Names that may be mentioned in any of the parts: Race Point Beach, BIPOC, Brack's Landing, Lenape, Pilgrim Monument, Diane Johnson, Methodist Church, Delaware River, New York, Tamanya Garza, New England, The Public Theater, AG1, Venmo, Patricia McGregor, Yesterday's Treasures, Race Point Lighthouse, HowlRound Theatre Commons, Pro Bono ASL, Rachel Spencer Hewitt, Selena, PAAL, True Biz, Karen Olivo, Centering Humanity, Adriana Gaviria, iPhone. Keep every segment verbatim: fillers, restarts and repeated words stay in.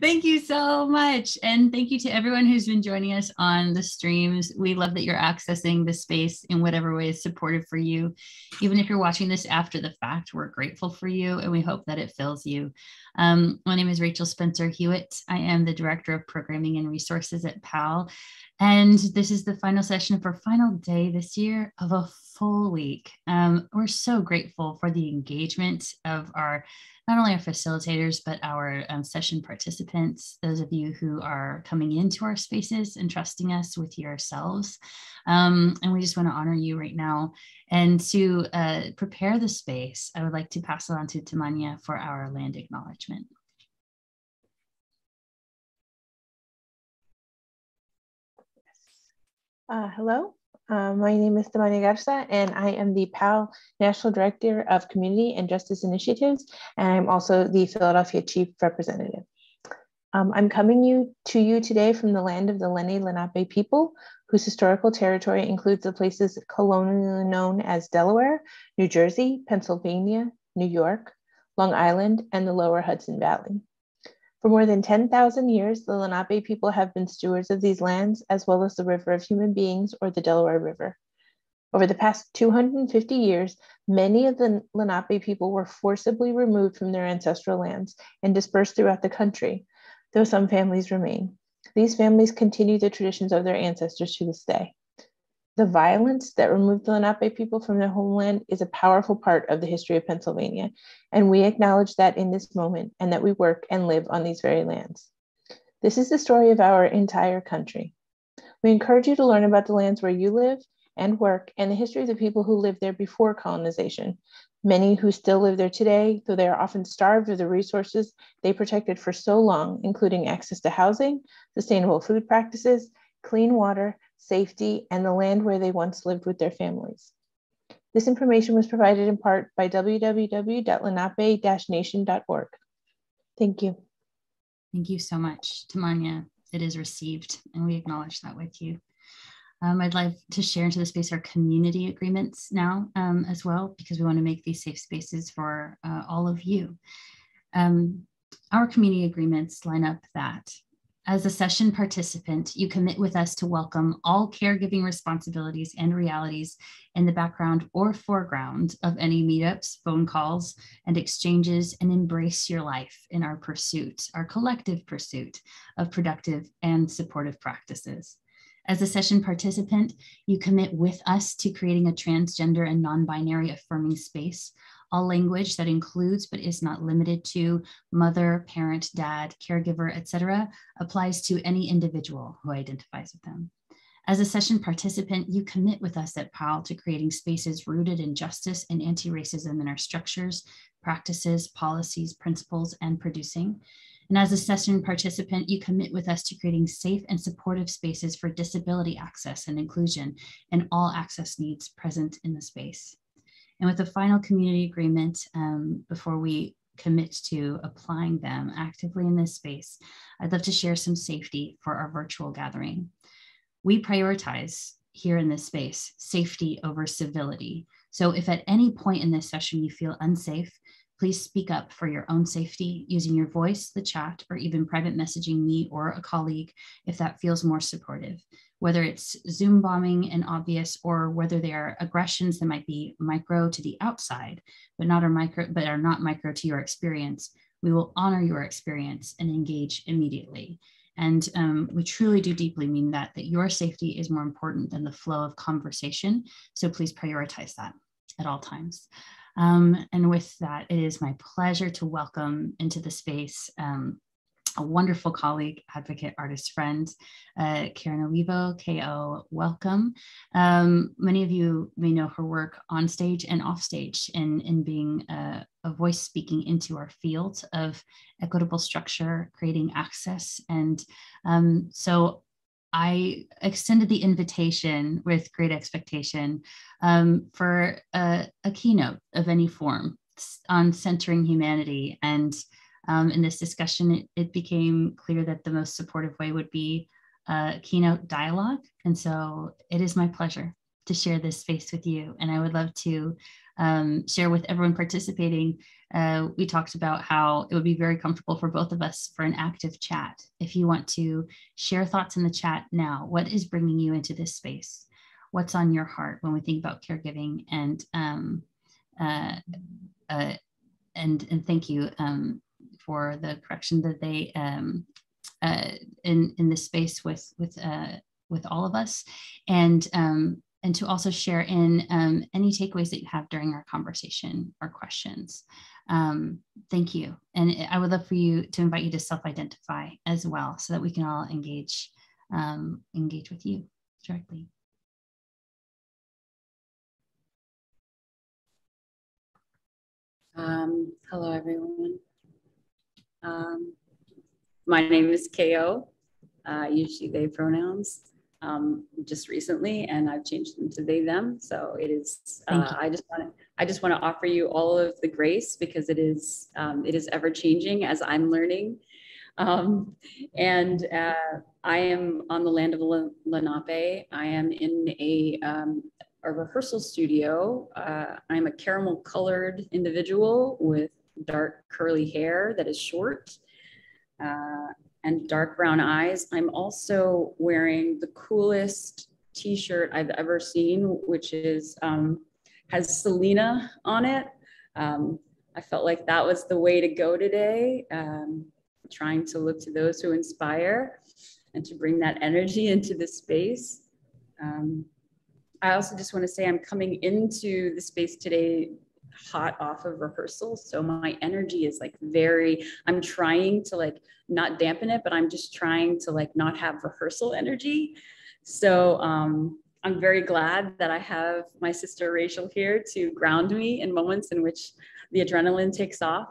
Thank you so much. And thank you to everyone who's been joining us on the streams. We love that you're accessing the space in whatever way is supportive for you. Even if you're watching this after the fact, we're grateful for you and we hope that it fills you. Um, my name is Rachel Spencer Hewitt. I am the Director of Programming and Resources at PAAL. And this is the final session for final day this year of a full week. Um, we're so grateful for the engagement of our not only our facilitators, but our um, session participants, those of you who are coming into our spaces and trusting us with yourselves. Um, and we just want to honor you right now. And to uh, prepare the space, I would like to pass it on to Tamanya for our land acknowledgement. Uh, hello. Uh, my name is Tamanya Garza, and I am the PAAL National Director of Community and Justice Initiatives, and I'm also the Philadelphia Chief Representative. Um, I'm coming you, to you today from the land of the Lenape people, whose historical territory includes the places colonially known as Delaware, New Jersey, Pennsylvania, New York, Long Island, and the lower Hudson Valley. For more than ten thousand years, the Lenape people have been stewards of these lands, as well as the river of human beings or the Delaware River. Over the past two hundred fifty years, many of the Lenape people were forcibly removed from their ancestral lands and dispersed throughout the country, though some families remain. These families continue the traditions of their ancestors to this day. The violence that removed the Lenape people from their homeland is a powerful part of the history of Pennsylvania, and we acknowledge that in this moment and that we work and live on these very lands. This is the story of our entire country. We encourage you to learn about the lands where you live and work and the history of the people who lived there before colonization, many who still live there today, though they are often starved of the resources they protected for so long, including access to housing, sustainable food practices, clean water, safety, and the land where they once lived with their families. This information was provided in part by w w w dot lenape dash nation dot org. Thank you. Thank you so much, Tamanya. It is received, and we acknowledge that with you. Um, I'd like to share into the space our community agreements now um, as well, because we want to make these safe spaces for uh, all of you. Um, our community agreements line up that as a session participant, you commit with us to welcome all caregiving responsibilities and realities in the background or foreground of any meetups, phone calls, and exchanges, and embrace your life in our pursuit, our collective pursuit of productive and supportive practices. As a session participant, you commit with us to creating a transgender and non-binary affirming space. All language that includes, but is not limited to, mother, parent, dad, caregiver, et cetera, applies to any individual who identifies with them. As a session participant, you commit with us at PAAL to creating spaces rooted in justice and anti-racism in our structures, practices, policies, principles, and producing. And as a session participant, you commit with us to creating safe and supportive spaces for disability access and inclusion and all access needs present in the space. And with the final community agreement, um, before we commit to applying them actively in this space, I'd love to share some safety for our virtual gathering. We prioritize here in this space safety over civility. So if at any point in this session you feel unsafe, please speak up for your own safety using your voice, the chat, or even private messaging me or a colleague if that feels more supportive. Whether it's Zoom bombing and obvious, or whether they are aggressions that might be micro to the outside, but not are micro, but are not micro to your experience, we will honor your experience and engage immediately. And um, we truly do deeply mean that, that your safety is more important than the flow of conversation. So please prioritize that at all times. Um, and with that, it is my pleasure to welcome into the space um, a wonderful colleague, advocate, artist, friend, uh, Karen Olivo, K O, welcome. Um, many of you may know her work on stage and off stage in, in being a, a voice speaking into our field of equitable structure, creating access. And um, so I extended the invitation with great expectation um, for a, a keynote of any form on centering humanity. And Um, in this discussion, it, it became clear that the most supportive way would be uh, keynote dialogue. And so it is my pleasure to share this space with you. And I would love to um, share with everyone participating, uh, we talked about how it would be very comfortable for both of us for an active chat. If you want to share thoughts in the chat now, what is bringing you into this space? What's on your heart when we think about caregiving? And um, uh, uh, and and thank you um, for the correction that they um, uh, in in this space with with uh, with all of us, and um, and to also share in um, any takeaways that you have during our conversation or questions. Um, thank you, and I would love for you to invite you to self-identify as well, so that we can all engage um, engage with you directly. Um, hello, everyone. Um, my name is K O. Uh, usually they pronouns. Um, just recently, and I've changed them to they them. So it is. Uh, I just want to. I just want to offer you all of the grace, because it is. Um, it is ever changing as I'm learning, um, and uh, I am on the land of Lenape. I am in a um, a rehearsal studio. Uh, I'm a caramel colored individual with dark curly hair that is short. Uh, and dark brown eyes. I'm also wearing the coolest t-shirt I've ever seen, which is, um, has Selena on it. Um, I felt like that was the way to go today, um, trying to look to those who inspire and to bring that energy into the space. Um, I also just wanna say I'm coming into the space today hot off of rehearsal, so my energy is like very, I'm trying to like not dampen it, but I'm just trying to like not have rehearsal energy. So um, I'm very glad that I have my sister Rachel here to ground me in moments in which the adrenaline takes off.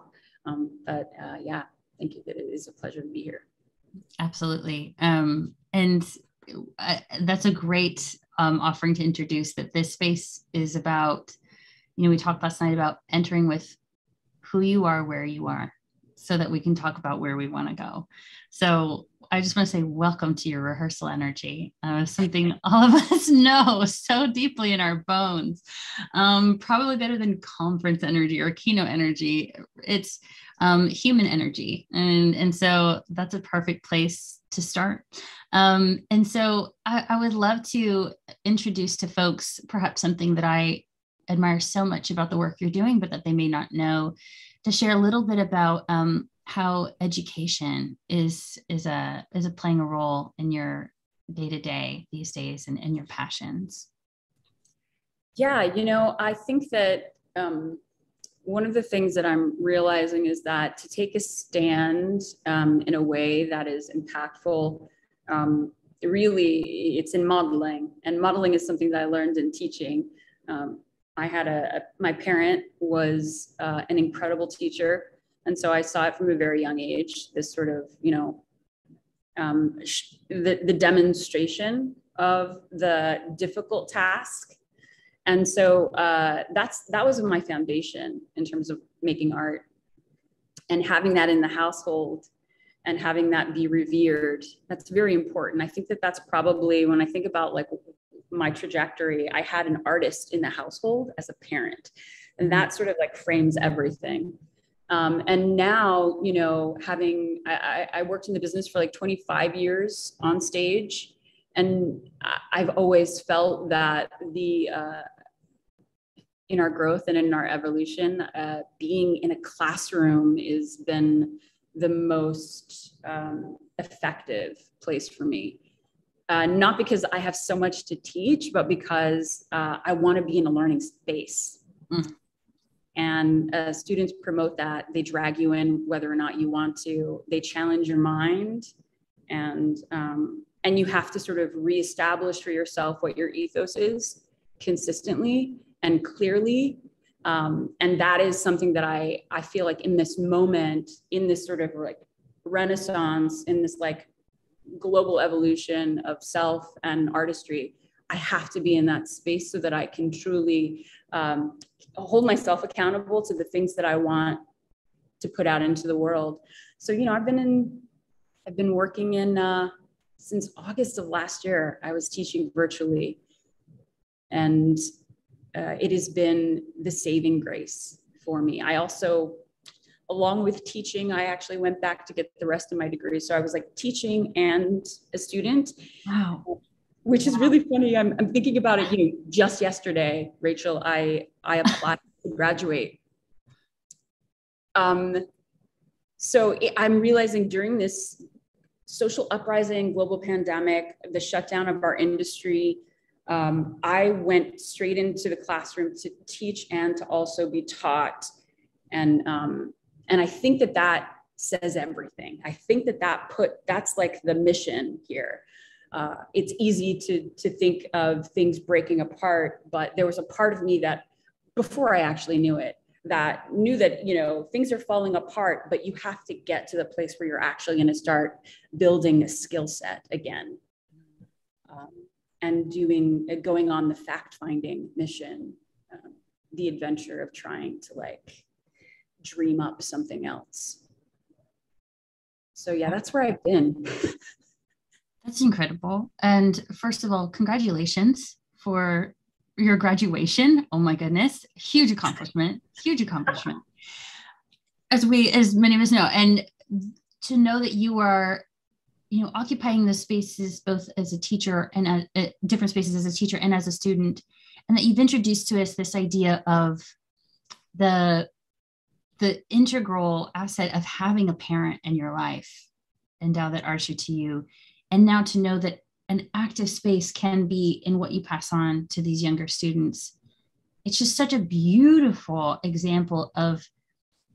Um, but uh, yeah, thank you. It is a pleasure to be here. Absolutely. Um, and I, that's a great um, offering to introduce, that this space is about, you know, we talked last night about entering with who you are, where you are, so that we can talk about where we want to go. So I just want to say welcome to your rehearsal energy, uh, something all of us know so deeply in our bones, um, probably better than conference energy or keynote energy. It's um, human energy. And, and so that's a perfect place to start. Um, and so I, I would love to introduce to folks perhaps something that I admire so much about the work you're doing, but that they may not know, to share a little bit about um, how education is is a is a playing a role in your day to day these days, and in your passions. Yeah, you know, I think that um, one of the things that I'm realizing is that to take a stand um, in a way that is impactful. Um, really, it's in modeling, and modeling is something that I learned in teaching. Um, I had a, a, my parent was uh, an incredible teacher. And so I saw it from a very young age, this sort of, you know, um, sh the, the demonstration of the difficult task. And so uh, that's, that was my foundation in terms of making art, and having that in the household and having that be revered. That's very important. I think that that's probably, when I think about like my trajectory, I had an artist in the household as a parent, and that sort of like frames everything. Um, and now, you know, having, I, I worked in the business for like twenty-five years on stage, and I've always felt that the, uh, in our growth and in our evolution, uh, being in a classroom has been the most um, effective place for me. Uh, not because I have so much to teach, but because uh, I want to be in a learning space. Mm. And uh, students promote that. They drag you in whether or not you want to. They challenge your mind, and um, and you have to sort of reestablish for yourself what your ethos is consistently and clearly. Um, and that is something that I, I feel like in this moment, in this sort of like renaissance, in this like global evolution of self and artistry, I have to be in that space so that I can truly um, hold myself accountable to the things that I want to put out into the world. So, you know, I've been in, I've been working in, uh, since August of last year, I was teaching virtually. And uh, it has been the saving grace for me. I also, along with teaching, I actually went back to get the rest of my degree. So I was like teaching and a student. Wow. Which is really funny. I'm, I'm thinking about it, you know, just yesterday, Rachel, I, I applied to graduate. Um, so it, I'm realizing during this social uprising, global pandemic, the shutdown of our industry, um, I went straight into the classroom to teach and to also be taught. And, um, and I think that that says everything. I think that that put, that's like the mission here. Uh, it's easy to, to think of things breaking apart, but there was a part of me that, before I actually knew it, that knew that, you know, things are falling apart, but you have to get to the place where you're actually going to start building a skill set again, um, and doing, uh, going on the fact-finding mission, um, the adventure of trying to like dream up something else. So yeah, that's where I've been. That's incredible. And first of all, congratulations for your graduation. Oh my goodness. Huge accomplishment, huge accomplishment. As we, as many of us know, and to know that you are, you know, occupying those spaces, both as a teacher and at, at different spaces as a teacher and as a student, and that you've introduced to us this idea of the, the integral asset of having a parent in your life, and now that Arsha to you. And now to know that an active space can be in what you pass on to these younger students. It's just such a beautiful example of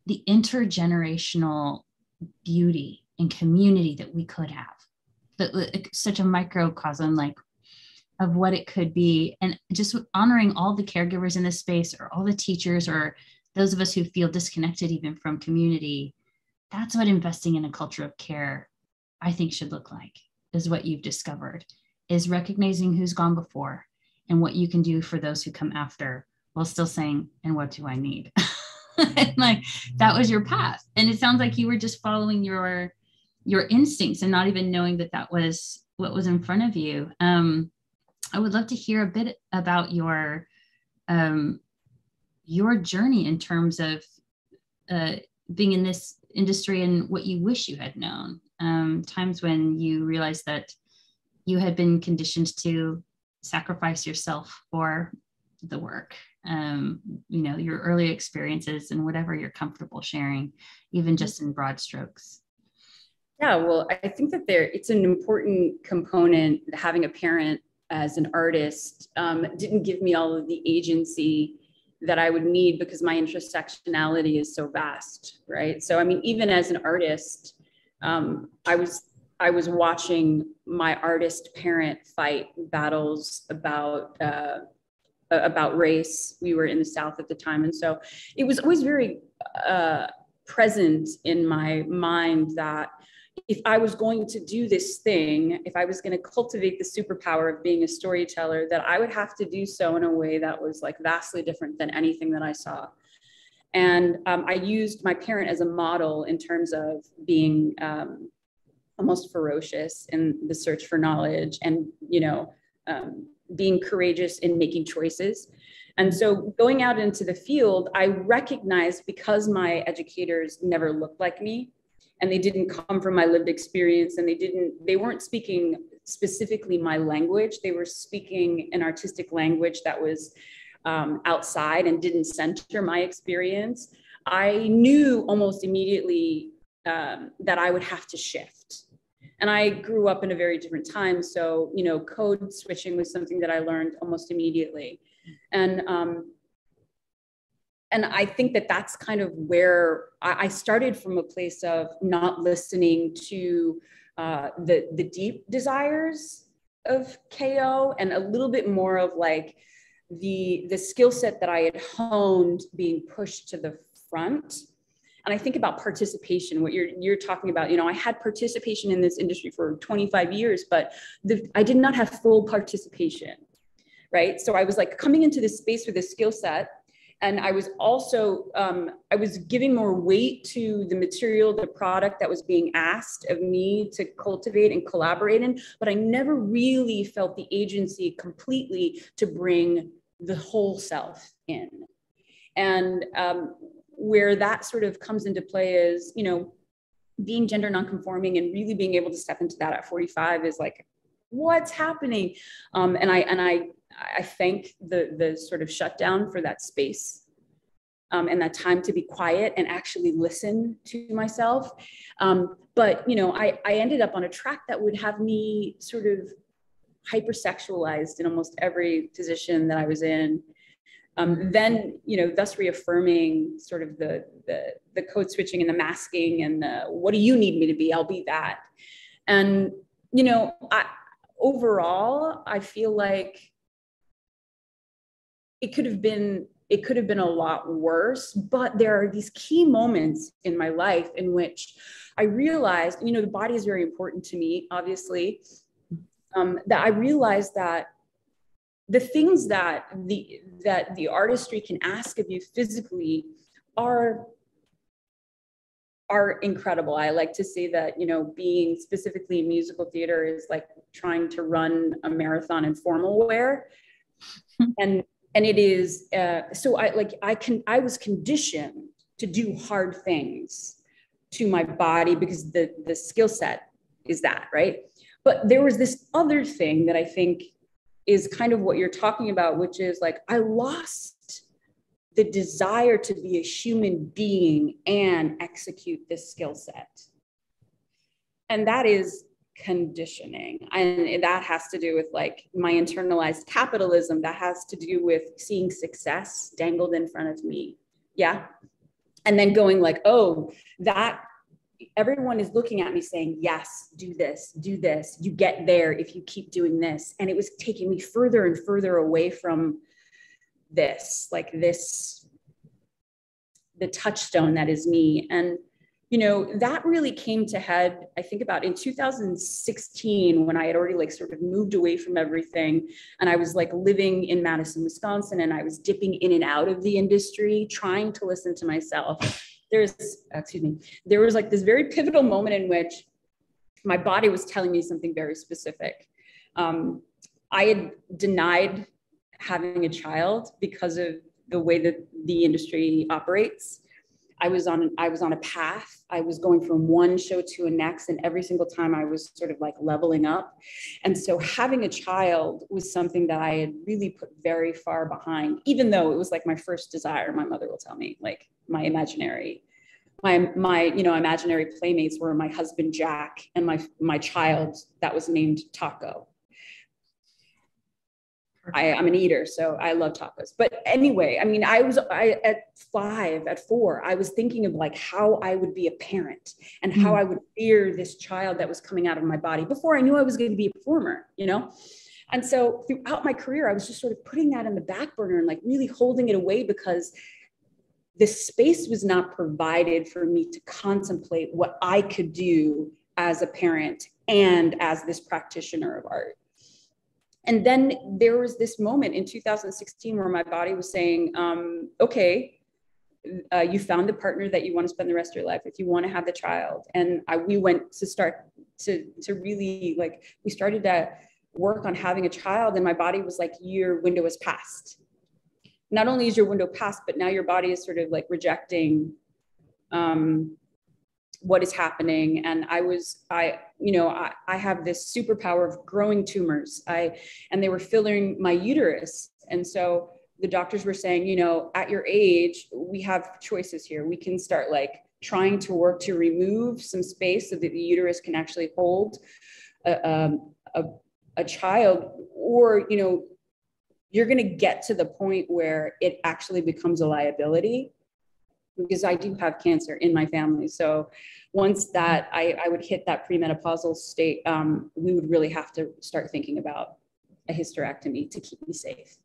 the intergenerational beauty and community that we could have. That, such a microcosm like of what it could be. And just honoring all the caregivers in this space, or all the teachers, or those of us who feel disconnected even from community. That's what investing in a culture of care, I think, should look like. Is what you've discovered, is recognizing who's gone before and what you can do for those who come after, while still saying, and what do I need? And like, that was your path. And it sounds like you were just following your, your instincts and not even knowing that that was what was in front of you. Um, I would love to hear a bit about your, um, your journey in terms of uh, being in this industry and what you wish you had known. Um, times when you realized that you had been conditioned to sacrifice yourself for the work, um, you know, your early experiences and whatever you're comfortable sharing, even just in broad strokes. Yeah, well, I think that there, it's an important component. Having a parent as an artist um, didn't give me all of the agency that I would need, because my intersectionality is so vast, right? So, I mean, even as an artist, Um, I was I was watching my artist parent fight battles about uh, about race. We were in the South at the time, and so it was always very uh, present in my mind that if I was going to do this thing, if I was going to cultivate the superpower of being a storyteller, that I would have to do so in a way that was like vastly different than anything that I saw. And um, I used my parent as a model in terms of being um, almost ferocious in the search for knowledge, and, you know, um, being courageous in making choices. And so going out into the field, I recognized, because my educators never looked like me, and they didn't come from my lived experience, and they didn't, they weren't speaking specifically my language. They were speaking an artistic language that was Um, outside and didn't center my experience. I knew almost immediately um, that I would have to shift. And I grew up in a very different time. So, you know, code switching was something that I learned almost immediately. And, um, and I think that that's kind of where I, I started from, a place of not listening to uh, the, the deep desires of K O, and a little bit more of like, the, the skill set that I had honed being pushed to the front. And I think about participation, what you're, you're talking about. You know, I had participation in this industry for twenty-five years, but the, I did not have full participation, right? So I was like coming into this space with a skill set, and I was also, um, I was giving more weight to the material, the product that was being asked of me to cultivate and collaborate in, but I never really felt the agency completely to bring the whole self in. And um, where that sort of comes into play is, you know, being gender nonconforming and really being able to step into that at forty-five is like, what's happening? Um, and I and I I thank the the sort of shutdown for that space um, and that time to be quiet and actually listen to myself. Um, but you know, I I ended up on a track that would have me sort of hypersexualized in almost every position that I was in. Um, then, you know, thus reaffirming sort of the, the, the code switching and the masking and the, what do you need me to be? I'll be that. And, you know, I, overall, I feel like it could have been, it could have been a lot worse, but there are these key moments in my life in which I realized, you know, the body is very important to me, obviously, um, that I realized that the things that the, that the artistry can ask of you physically are, are incredible. I like to say that, you know, being specifically in musical theater is like trying to run a marathon in formal wear. And, and it is, uh, so I, like, I can, I was conditioned to do hard things to my body because the, the skill set is that, right? But there was this other thing that I think is kind of what you're talking about, which is like, I lost the desire to be a human being and execute this skill set. And that is conditioning. And that has to do with like my internalized capitalism. That has to do with seeing success dangled in front of me. Yeah. And then going like, oh, that everyone is looking at me saying, yes, do this, do this. You get there if you keep doing this. And it was taking me further and further away from this, like this, the touchstone that is me. And, you know, that really came to head, I think about in two thousand sixteen, when I had already like sort of moved away from everything. And I was like living in Madison, Wisconsin, and I was dipping in and out of the industry, trying to listen to myself. There's, excuse me, there was like this very pivotal moment in which my body was telling me something very specific. Um, I had denied having a child because of the way that the industry operates. I was on, I was on a path. I was going from one show to the next, and every single time I was sort of like leveling up. And so having a child was something that I had really put very far behind, even though it was like my first desire. My mother will tell me, like my imaginary, my, my, you know, imaginary playmates were my husband, Jack, and my, my child that was named Taco. I, I'm an eater, so I love tacos. But anyway, I mean, I was I, at five, at four, I was thinking of like how I would be a parent and how I would rear this child that was coming out of my body before I knew I was going to be a performer, you know? And so throughout my career, I was just sort of putting that in the back burner and like really holding it away because the space was not provided for me to contemplate what I could do as a parent and as this practitioner of art. And then there was this moment in two thousand sixteen where my body was saying, um, okay, uh, you found the partner that you want to spend the rest of your life with. You want to have the child. And I, we went to start to, to really like, we started to work on having a child, and my body was like, your window is past. Not only is your window past, but now your body is sort of like rejecting um, what is happening. And I was, I, you know, I, I have this superpower of growing tumors. I, and they were filling my uterus. And so the doctors were saying, you know, at your age, we have choices here. We can start like trying to work to remove some space so that the uterus can actually hold a, um, a, a child, or, you know, you're going to get to the point where it actually becomes a liability. Because I do have cancer in my family. So once that I, I would hit that premenopausal state, um, we would really have to start thinking about a hysterectomy to keep me safe.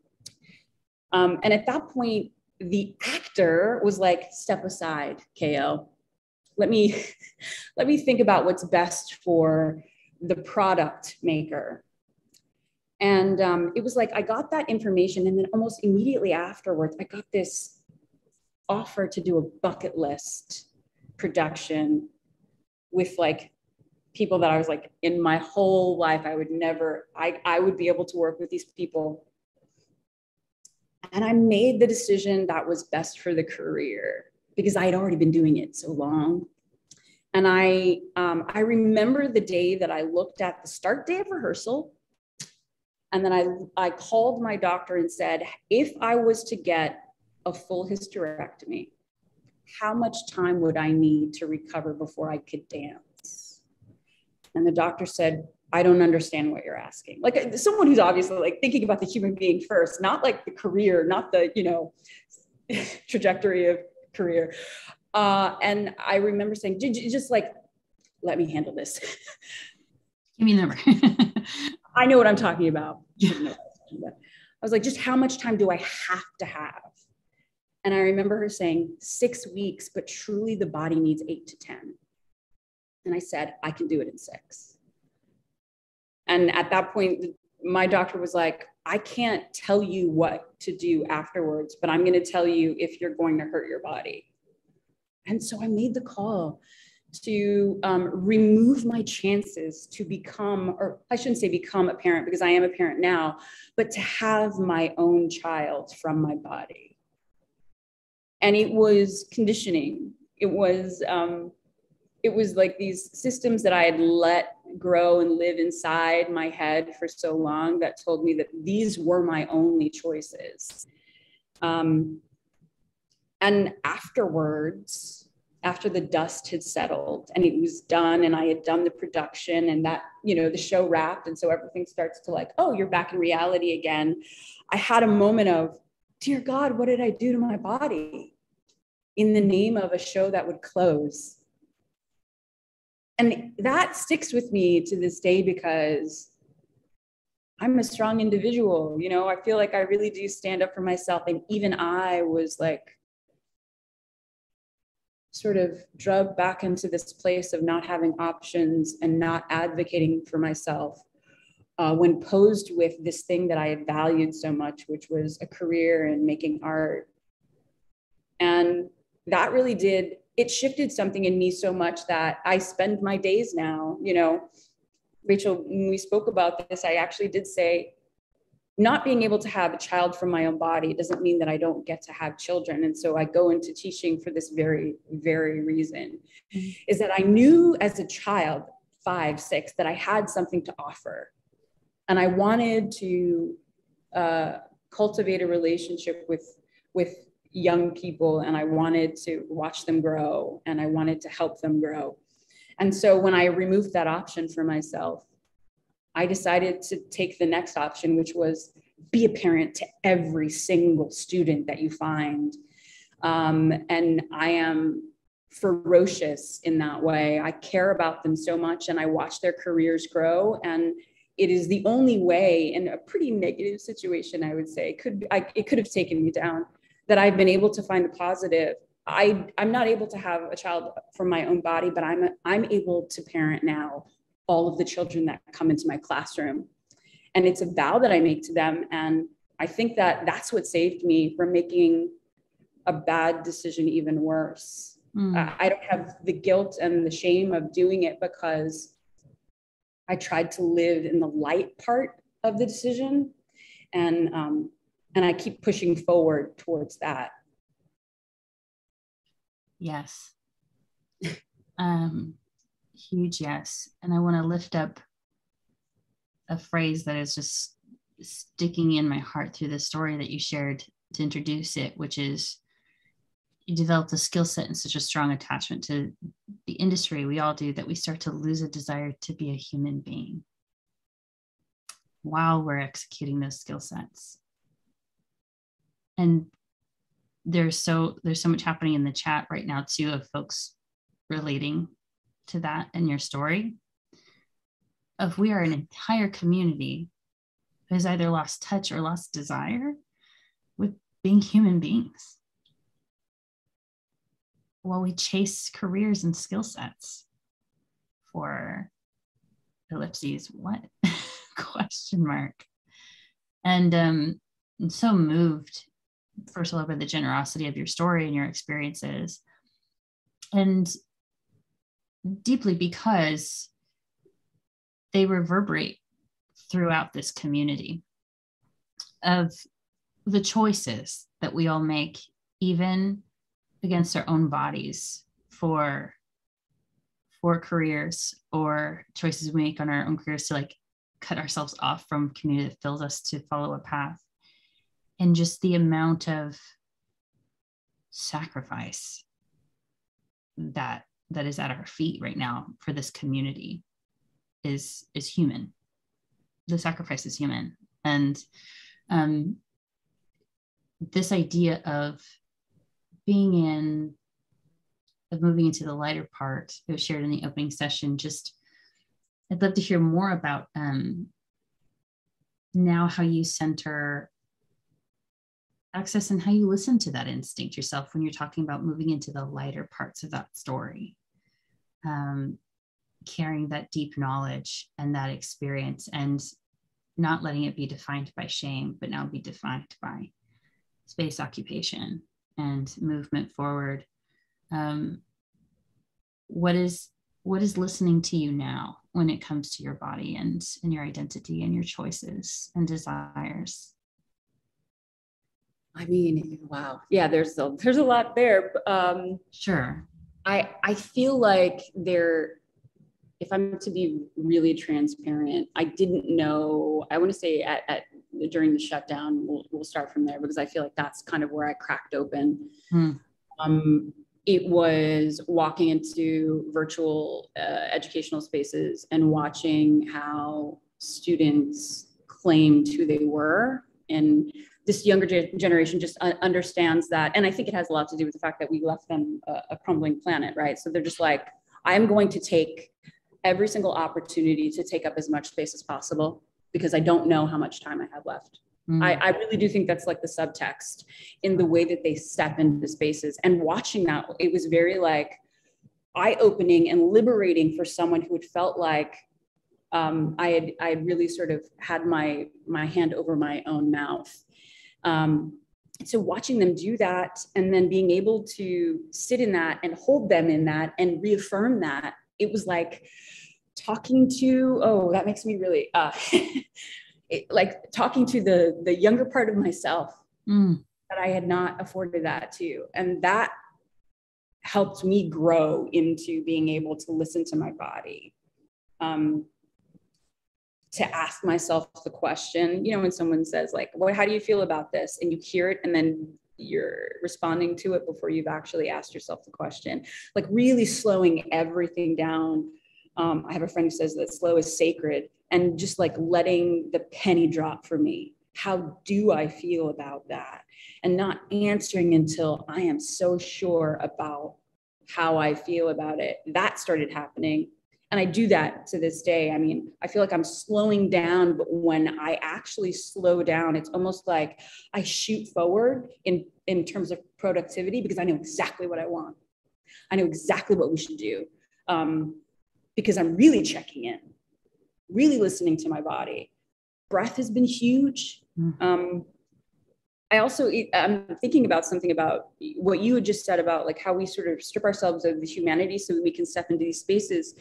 Um, and at that point, the actor was like, step aside, K O. Let me, let me think about what's best for the product maker. And um, it was like, I got that information. And then almost immediately afterwards, I got this offer to do a bucket list production with like people that I was like, in my whole life, I would never, I, I would be able to work with these people. And I made the decision that was best for the career because I had already been doing it so long. And I, um, I remember the day that I looked at the start day of rehearsal. And then I, I called my doctor and said, if I was to get a full hysterectomy, how much time would I need to recover before I could dance? And the doctor said, I don't understand what you're asking. Like someone who's obviously like thinking about the human being first, not like the career, not the, you know, trajectory of career. Uh, and I remember saying, did you just like, let me handle this. Give me a number. I know what I'm talking about. Yeah. I was like, just how much time do I have to have? And I remember her saying six weeks, but truly the body needs eight to ten. And I said, I can do it in six. And at that point, my doctor was like, I can't tell you what to do afterwards, but I'm going to tell you if you're going to hurt your body. And so I made the call to um, remove my chances to become, or I shouldn't say become a parent because I am a parent now, but to have my own child from my body. And it was conditioning. It was, um, it was like these systems that I had let grow and live inside my head for so long that told me that these were my only choices. Um, and afterwards, after the dust had settled and it was done and I had done the production and that, you know, the show wrapped. And so everything starts to like, oh, you're back in reality again. I had a moment of, dear God, what did I do to my body in the name of a show that would close? And that sticks with me to this day because I'm a strong individual. You know, I feel like I really do stand up for myself. And even I was like, sort of drug back into this place of not having options and not advocating for myself uh, when posed with this thing that I had valued so much, which was a career in making art. And that really did, it shifted something in me so much that I spend my days now, you know, Rachel, when we spoke about this, I actually did say, not being able to have a child from my own body doesn't mean that I don't get to have children. And so I go into teaching for this very, very reason, mm-hmm. is that I knew as a child, five, six, that I had something to offer. And I wanted to uh, cultivate a relationship with, with young people, and I wanted to watch them grow, and I wanted to help them grow. And so when I removed that option for myself, I decided to take the next option, which was be a parent to every single student that you find. Um, and I am ferocious in that way. I care about them so much, and I watch their careers grow. And it is the only way, in a pretty negative situation, I would say, it could, I, it could have taken me down, that I've been able to find the positive. I, I'm not able to have a child from my own body, but I'm, I'm able to parent now all of the children that come into my classroom. And it's a vow that I make to them. And I think that that's what saved me from making a bad decision even worse. Mm. Uh, I don't have the guilt and the shame of doing it because I tried to live in the light part of the decision. And, um, and I keep pushing forward towards that. Yes. um. Huge yes. And I want to lift up a phrase that is just sticking in my heart through the story that you shared to introduce it, which is you developed a skill set and such a strong attachment to the industry, we all do, that we start to lose a desire to be a human being while we're executing those skill sets. And there's so there's so much happening in the chat right now too of folks relating to that in your story of we are an entire community who has either lost touch or lost desire with being human beings while we chase careers and skill sets for ellipses what question mark and um I'm so moved first of all by the generosity of your story and your experiences, and deeply because they reverberate throughout this community of the choices that we all make, even against our own bodies, for for careers or choices we make on our own careers to like cut ourselves off from community that fills us to follow a path. And just the amount of sacrifice that that is at our feet right now for this community is is human. The sacrifice is human. And um, this idea of being in, of moving into the lighter part that was shared in the opening session, just, I'd love to hear more about um, now how you center access and how you listen to that instinct yourself when you're talking about moving into the lighter parts of that story, um, carrying that deep knowledge and that experience and not letting it be defined by shame, but now be defined by space occupation and movement forward. Um, what is what is listening to you now when it comes to your body and, and your identity and your choices and desires? I mean, wow. Yeah, there's a, there's a lot there. Um, sure. I, I feel like there, if I'm to be really transparent, I didn't know, I want to say at, at during the shutdown, we'll, we'll start from there because I feel like that's kind of where I cracked open. Hmm. Um, it was walking into virtual uh, educational spaces and watching how students claimed who they were. And this younger ge- generation just uh, understands that. And I think it has a lot to do with the fact that we left them a, a crumbling planet, right? So they're just like, I'm going to take every single opportunity to take up as much space as possible because I don't know how much time I have left. Mm. I, I really do think that's like the subtext in the way that they step into spaces. And watching that, it was very like eye-opening and liberating for someone who had felt like um, I had I had really sort of had my my hand over my own mouth. Um, so watching them do that and then being able to sit in that and hold them in that and reaffirm that, it was like talking to, oh, that makes me really, uh, it, like talking to the, the younger part of myself mm. that I had not afforded that to. And that helped me grow into being able to listen to my body. Um, to ask myself the question, you know, when someone says like, well, how do you feel about this? And you hear it and then you're responding to it before you've actually asked yourself the question, like really slowing everything down. Um, I have a friend who says that slow is sacred and just like letting the penny drop for me. How do I feel about that? And not answering until I am so sure about how I feel about it. That started happening. And I do that to this day. I mean, I feel like I'm slowing down, but when I actually slow down, it's almost like I shoot forward in, in terms of productivity because I know exactly what I want. I know exactly what we should do um, because I'm really checking in, really listening to my body. Breath has been huge. Um, I also, I'm thinking about something about what you had just said about like how we sort of strip ourselves of the humanity so that we can step into these spaces.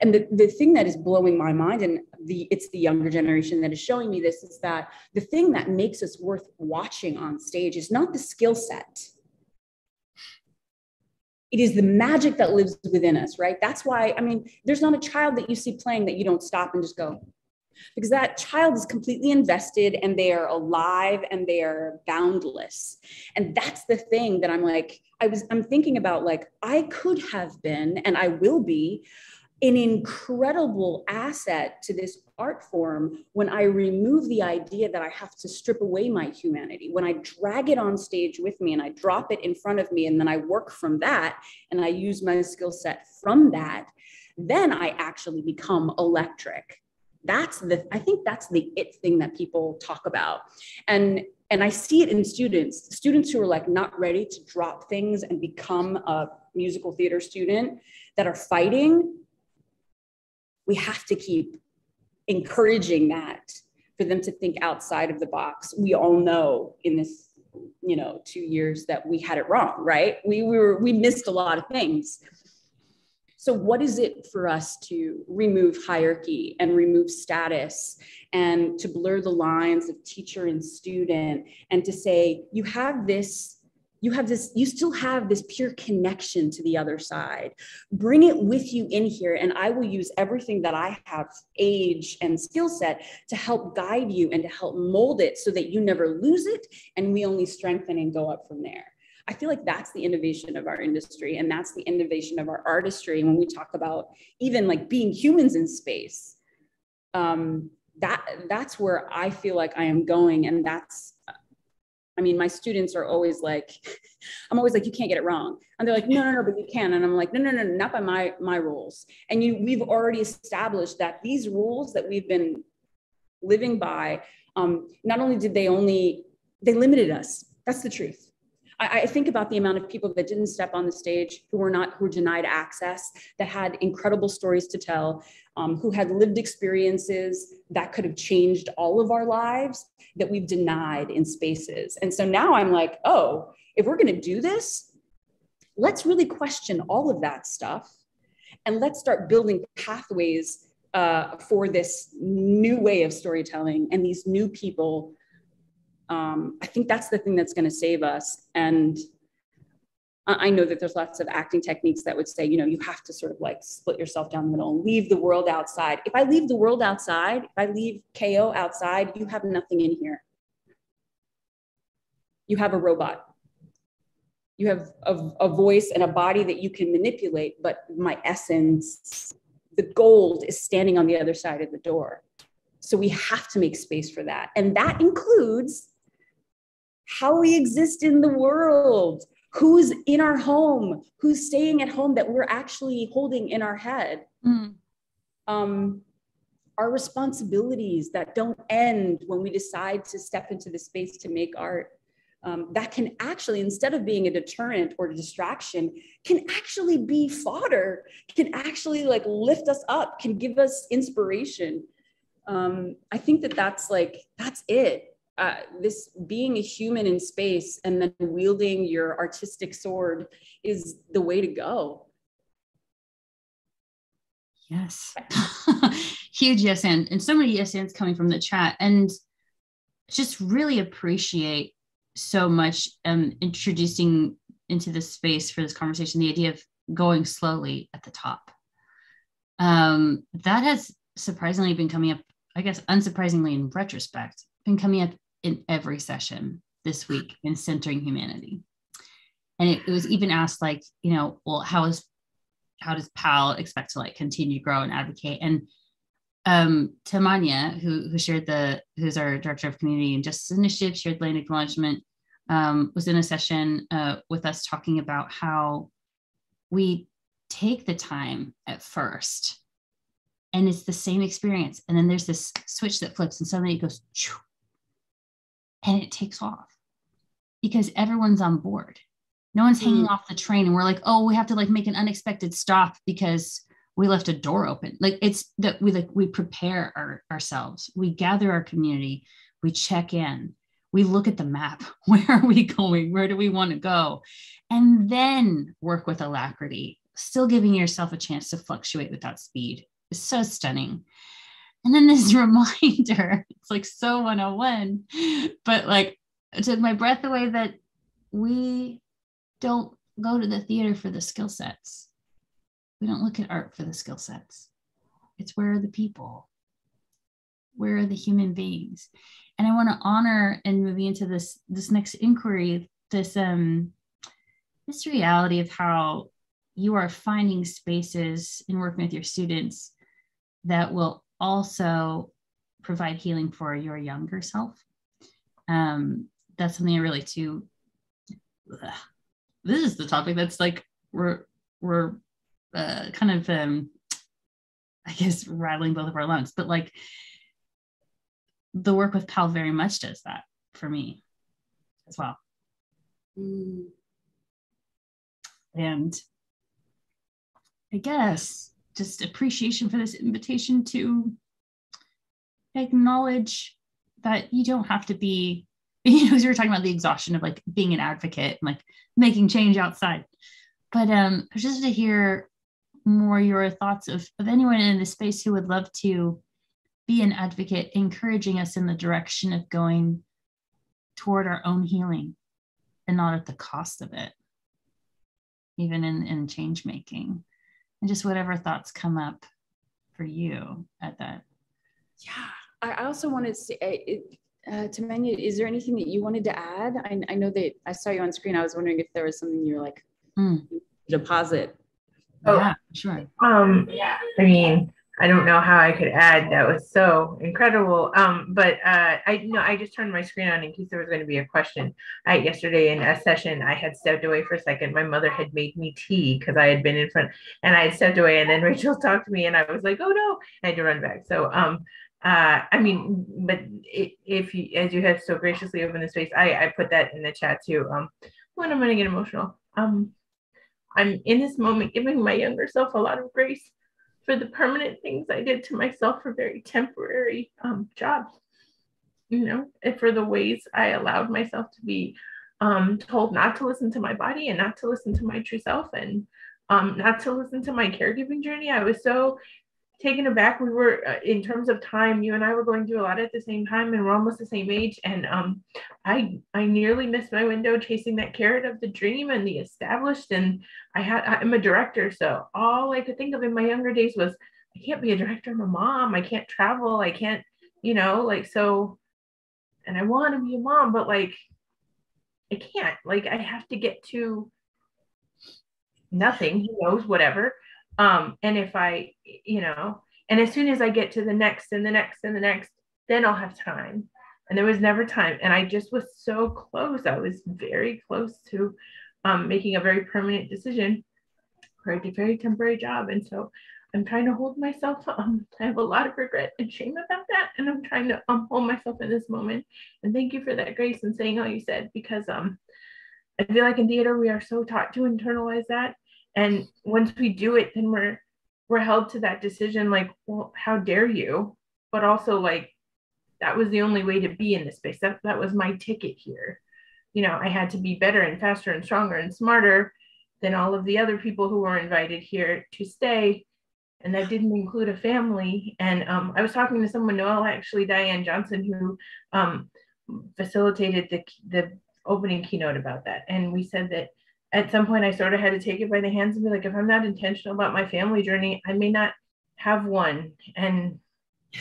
And the, the thing that is blowing my mind, and the it's the younger generation that is showing me this, is that the thing that makes us worth watching on stage is not the skill set. It is the magic that lives within us, right? That's why, I mean, there's not a child that you see playing that you don't stop and just go, because that child is completely invested and they are alive and they are boundless. And that's the thing that I'm like, I was, I'm thinking about like, I could have been, and I will be, an incredible asset to this art form when I remove the idea that I have to strip away my humanity, when I drag it on stage with me and I drop it in front of me and then I work from that and I use my skill set from that, then I actually become electric. That's the, I think that's the it thing that people talk about. And, and I see it in students, students who are like not ready to drop things and become a musical theater student that are fighting. We have to keep encouraging that for them to think outside of the box. We all know in this, you know, two years that we had it wrong, right? We, we were, we missed a lot of things. So what is it for us to remove hierarchy and remove status and to blur the lines of teacher and student, and to say, you have this, you have this, you still have this pure connection to the other side. Bring it with you in here, and I will use everything that I have, age and skill set, to help guide you and to help mold it so that you never lose it, and we only strengthen and go up from there. I feel like that's the innovation of our industry, and that's the innovation of our artistry. And when we talk about even like being humans in space, um, that that's where I feel like I am going, and that's, I mean, my students are always like, I'm always like, you can't get it wrong. And they're like, no, no, no, but you can. And I'm like, no, no, no, not by my, my rules. And you, we've already established that these rules that we've been living by, um, not only did they only, they limited us. That's the truth. I, I think about the amount of people that didn't step on the stage, who were not, who were denied access, that had incredible stories to tell, um, who had lived experiences that could have changed all of our lives, that we've denied in spaces. And so now I'm like, oh, if we're gonna do this, let's really question all of that stuff, and let's start building pathways uh, for this new way of storytelling and these new people. Um, I think that's the thing that's gonna save us. And I know that there's lots of acting techniques that would say, you know, you have to sort of like split yourself down the middle and leave the world outside. If I leave the world outside, if I leave K O outside, you have nothing in here. You have a robot. You have a, a voice and a body that you can manipulate, but my essence, the gold, is standing on the other side of the door. So we have to make space for that. And that includes how we exist in the world. Who's in our home, who's staying at home that we're actually holding in our head. Mm. Um, our responsibilities that don't end when we decide to step into the space to make art, um, that can actually, instead of being a deterrent or a distraction, can actually be fodder, can actually like lift us up, can give us inspiration. Um, I think that that's like, that's it. Uh, this being a human in space and then wielding your artistic sword is the way to go. Yes. Huge yes and, and so many yes ands coming from the chat, and just really appreciate so much um, introducing into this space for this conversation, the idea of going slowly at the top. Um, that has surprisingly been coming up, I guess, unsurprisingly in retrospect, been coming up in every session this week in centering humanity. And it, it was even asked, like, you know, well, how is, how does PAAL expect to like continue to grow and advocate? And um, Tamanya, who, who shared the, who's our director of community and justice initiative, shared land acknowledgement, um, was in a session uh, with us talking about how we take the time at first and it's the same experience. And then there's this switch that flips and suddenly it goes, and it takes off because everyone's on board. No one's hanging off the train and we're like, oh, we have to like make an unexpected stop because we left a door open. Like it's that we like, we prepare our, ourselves. We gather our community. We check in. We look at the map. Where are we going? Where do we want to go? And then work with alacrity, still giving yourself a chance to fluctuate without speed. It's so stunning. And then this reminder, it's like so one oh one, but like it took my breath away that we don't go to the theater for the skill sets. We don't look at art for the skill sets. It's where are the people? Where are the human beings? And I want to honor and move into this, this next inquiry, this, um, this reality of how you are finding spaces in working with your students that will also provide healing for your younger self. Um, that's something I really too, ugh. This is the topic that's like, we're, we're uh, kind of, um, I guess, rattling both of our lungs, but like the work with PAAL very much does that for me as well. Mm. And I guess just appreciation for this invitation to acknowledge that you don't have to be, you know, as you were talking about the exhaustion of like being an advocate and like making change outside, but um, just to hear more your thoughts of, of anyone in this space who would love to be an advocate, encouraging us in the direction of going toward our own healing and not at the cost of it, even in, in change making. And just whatever thoughts come up for you at that. Yeah, I also wanted to say, uh, Tamanya, is there anything that you wanted to add? I, I know that I saw you on screen. I was wondering if there was something you were like, mm. deposit. Oh, yeah, sure. Um, yeah. I mean, I don't know how I could add. That was so incredible. Um, but uh, I no, I just turned my screen on in case there was going to be a question. I, yesterday in a session, I had stepped away for a second. My mother had made me tea because I had been in front, and I had stepped away. And then Rachel talked to me, and I was like, "Oh no!" I had to run back. So, um, uh, I mean, but if you, as you have so graciously opened the space, I I put that in the chat too. Um, when I'm going to get emotional. Um, I'm in this moment giving my younger self a lot of grace for the permanent things I did to myself for very temporary um, jobs, you know, and for the ways I allowed myself to be um, told not to listen to my body and not to listen to my true self and um, not to listen to my caregiving journey. I was so taken aback. We were, uh, in terms of time, you and I were going through a lot at the same time, and we're almost the same age. And um, I I nearly missed my window chasing that carrot of the dream and the established. And I had, I'm a director. So all I could think of in my younger days was, I can't be a director. I'm a mom. I can't travel. I can't, you know, like, so, and I want to be a mom, but like, I can't, like, I have to get to nothing, who knows, whatever. Um, and if I, you know, and as soon as I get to the next and the next and the next, then I'll have time. And there was never time. And I just was so close. I was very close to um, making a very permanent decision for a very temporary job. And so I'm trying to hold myself. Um, I have a lot of regret and shame about that. And I'm trying to um, hold myself in this moment. And thank you for that grace and saying all you said, because um, I feel like in theater, we are so taught to internalize that. And once we do it, then we're we're held to that decision, like, well, how dare you? But also, like, that was the only way to be in this space. That that was my ticket here. You know, I had to be better and faster and stronger and smarter than all of the other people who were invited here to stay. And that didn't include a family. And um, I was talking to someone, Noelle, actually, Diane Johnson, who um, facilitated the the opening keynote about that. And we said that at some point I sort of had to take it by the hands and be like, if I'm not intentional about my family journey, I may not have one. And,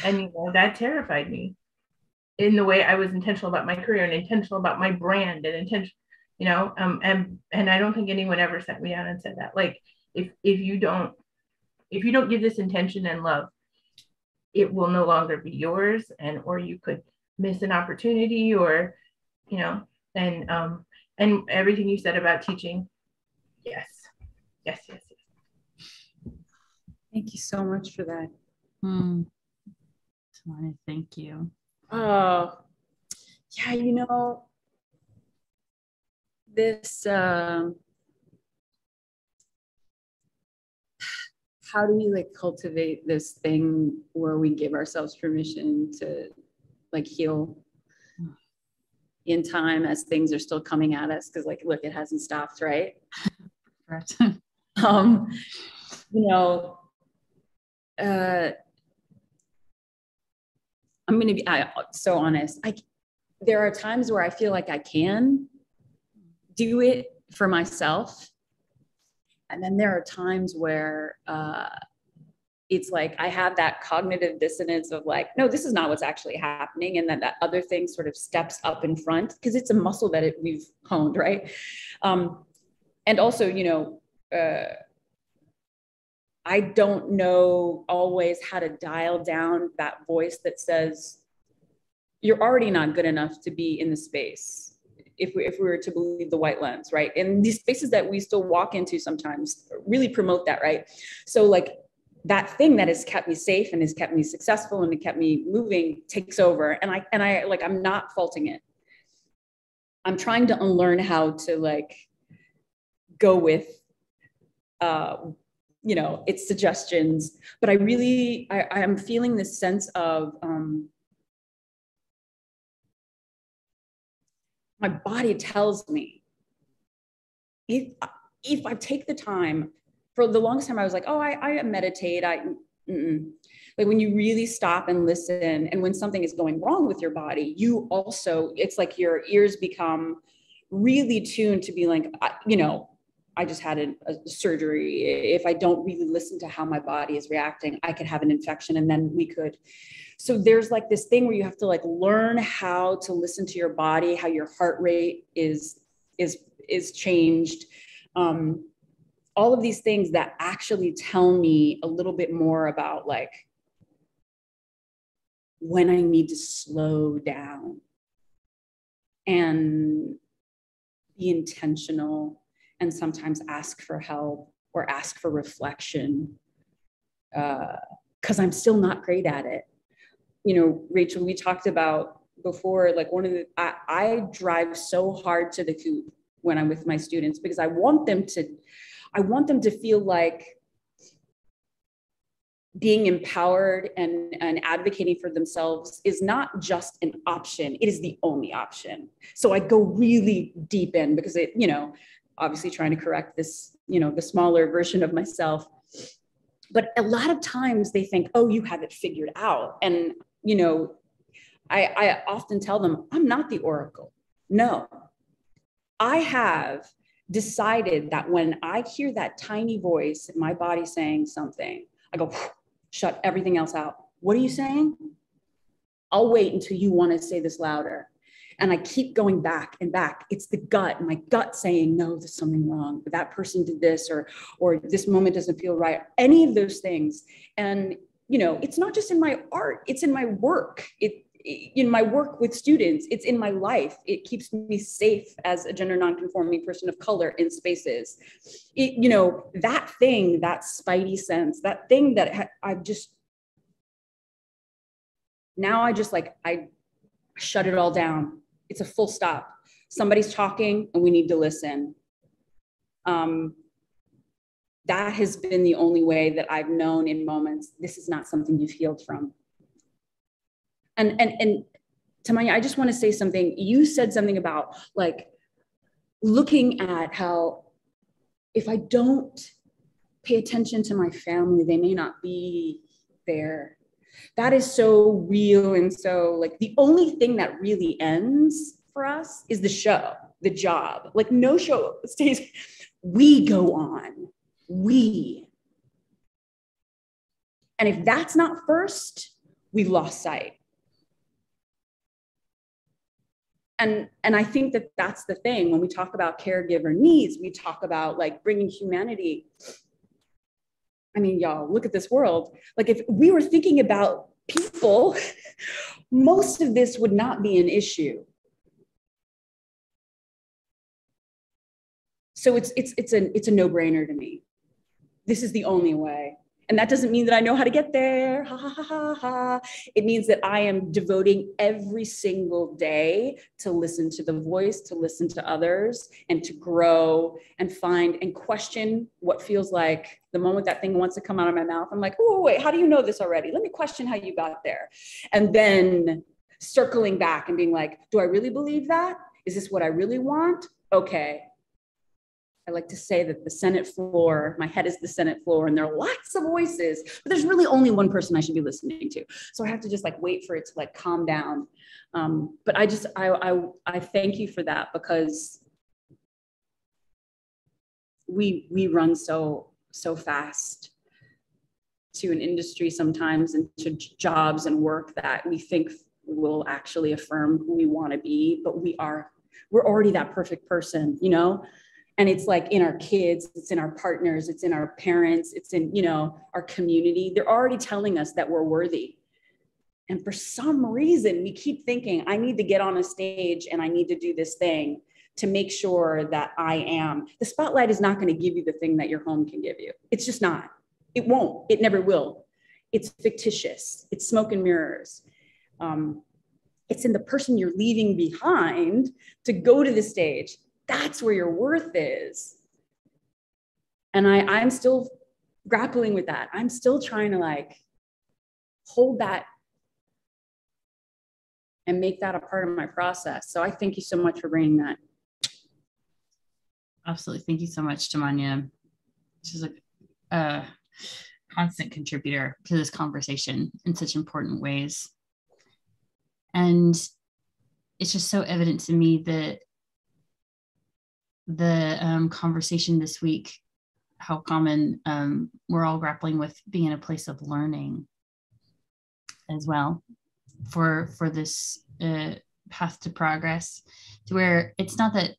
and you know, that terrified me in the way I was intentional about my career and intentional about my brand and intention, you know, um, and, and I don't think anyone ever sat me down and said that, like, if, if you don't, if you don't give this intention and love, it will no longer be yours. And, or you could miss an opportunity or, you know, and, um, and everything you said about teaching, yes, yes, yes, yes. Thank you so much for that. Mm. Tamanya, thank you. Oh, yeah, you know, this, um, how do we like cultivate this thing where we give ourselves permission to like heal in time as things are still coming at us, because like, look, it hasn't stopped, right? Right. um, you know, uh, I'm gonna be I, so honest. I there are times where I feel like I can do it for myself, and then there are times where uh, it's like I have that cognitive dissonance of like, no, this is not what's actually happening. And then that other thing sort of steps up in front because it's a muscle that it, we've honed, right? Um, and also, you know, uh, I don't know always how to dial down that voice that says, you're already not good enough to be in the space. If we, if we were to believe the white lens, right? And these spaces that we still walk into sometimes really promote that, right? So like, that thing that has kept me safe and has kept me successful and it kept me moving takes over. And I, and I like, I'm not faulting it. I'm trying to unlearn how to like go with, uh, you know, its suggestions, but I really, I, I'm feeling this sense of, um, my body tells me if, if I take the time. For the longest time, I was like, oh, I, I meditate. I, mm-mm. Like when you really stop and listen, and when something is going wrong with your body, you also, it's like your ears become really tuned to be like, you know, I just had a, a surgery. If I don't really listen to how my body is reacting, I could have an infection, and then we could. So there's like this thing where you have to like learn how to listen to your body, how your heart rate is, is, is changed. Um, all of these things that actually tell me a little bit more about like when I need to slow down and be intentional, and sometimes ask for help or ask for reflection, because uh, I'm still not great at it. You know, Rachel, we talked about before, like one of the, I, I drive so hard to the coop when I'm with my students, because I want them to, I want them to feel like being empowered and, and advocating for themselves is not just an option, it is the only option. So I go really deep in, because it, you know, obviously trying to correct this, you know, the smaller version of myself. But a lot of times they think, oh, you have it figured out. And, you know, I, I often tell them, I'm not the oracle. No, I have decided that when I hear that tiny voice in my body saying something, I go, shut everything else out. What are you saying? I'll wait until you want to say this louder. And I keep going back and back. It's the gut, my gut saying, no, there's something wrong. But that person did this, or, or this moment doesn't feel right, any of those things. And, you know, it's not just in my art, it's in my work. It, in my work with students, it's in my life. It keeps me safe as a gender nonconforming person of color in spaces. It, you know, that thing, that spidey sense, that thing that I've just, now I just like, I shut it all down. It's a full stop. Somebody's talking and we need to listen. Um, that has been the only way that I've known in moments, this is not something you've healed from. And, and, and Tamanya, I just want to say something. You said something about like looking at how if I don't pay attention to my family, they may not be there. That is so real. And so like the only thing that really ends for us is the show, the job. Like no show stays. We go on. We. And if that's not first, we've lost sight. And, and I think that that's the thing. When we talk about caregiver needs, we talk about like bringing humanity. I mean, y'all, look at this world. Like if we were thinking about people, most of this would not be an issue. So it's, it's, it's, an, it's a no-brainer to me. This is the only way. And that doesn't mean that I know how to get there, ha, ha, ha, ha, ha. It means that I am devoting every single day to listen to the voice, to listen to others, and to grow and find and question what feels like the moment that thing wants to come out of my mouth. I'm like, oh, wait, how do you know this already? Let me question how you got there. And then circling back and being like, do I really believe that? Is this what I really want? Okay. I like to say that the Senate floor, my head is the Senate floor, and there are lots of voices, but there's really only one person I should be listening to. So I have to just like wait for it to like calm down. Um, but I just, I, I, I thank you for that, because we, we run so, so fast to an industry sometimes and to jobs and work that we think will actually affirm who we want to be, but we are, we're already that perfect person, you know? And it's like in our kids, it's in our partners, it's in our parents, it's in, you know, our community. They're already telling us that we're worthy. And for some reason, we keep thinking, I need to get on a stage and I need to do this thing to make sure that I am. The spotlight is not going to give you the thing that your home can give you. It's just not. It won't. It never will. It's fictitious. It's smoke and mirrors. Um, it's in the person you're leaving behind to go to the stage. That's where your worth is. And I, I'm still grappling with that. I'm still trying to like hold that and make that a part of my process. So I thank you so much for bringing that. Absolutely. Thank you so much, Tamanya. This is a, uh, constant contributor to this conversation in such important ways. And it's just so evident to me that the um, conversation this week, how common um, we're all grappling with being in a place of learning as well for, for this uh, path to progress, to where it's not that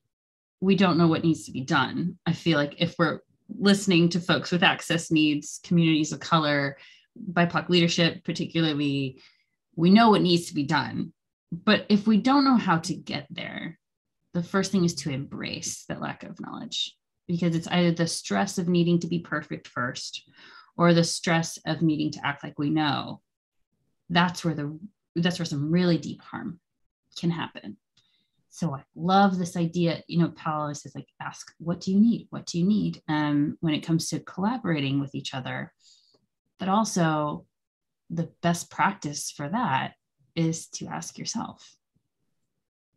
we don't know what needs to be done. I feel like if we're listening to folks with access needs, communities of color, B I P O C leadership particularly, we know what needs to be done. But if we don't know how to get there, the first thing is to embrace that lack of knowledge, because it's either the stress of needing to be perfect first or the stress of needing to act like we know. That's where the that's where some really deep harm can happen. So I love this idea, you know, PAAL is like, ask, what do you need? What do you need? Um, when it comes to collaborating with each other, but also the best practice for that is to ask yourself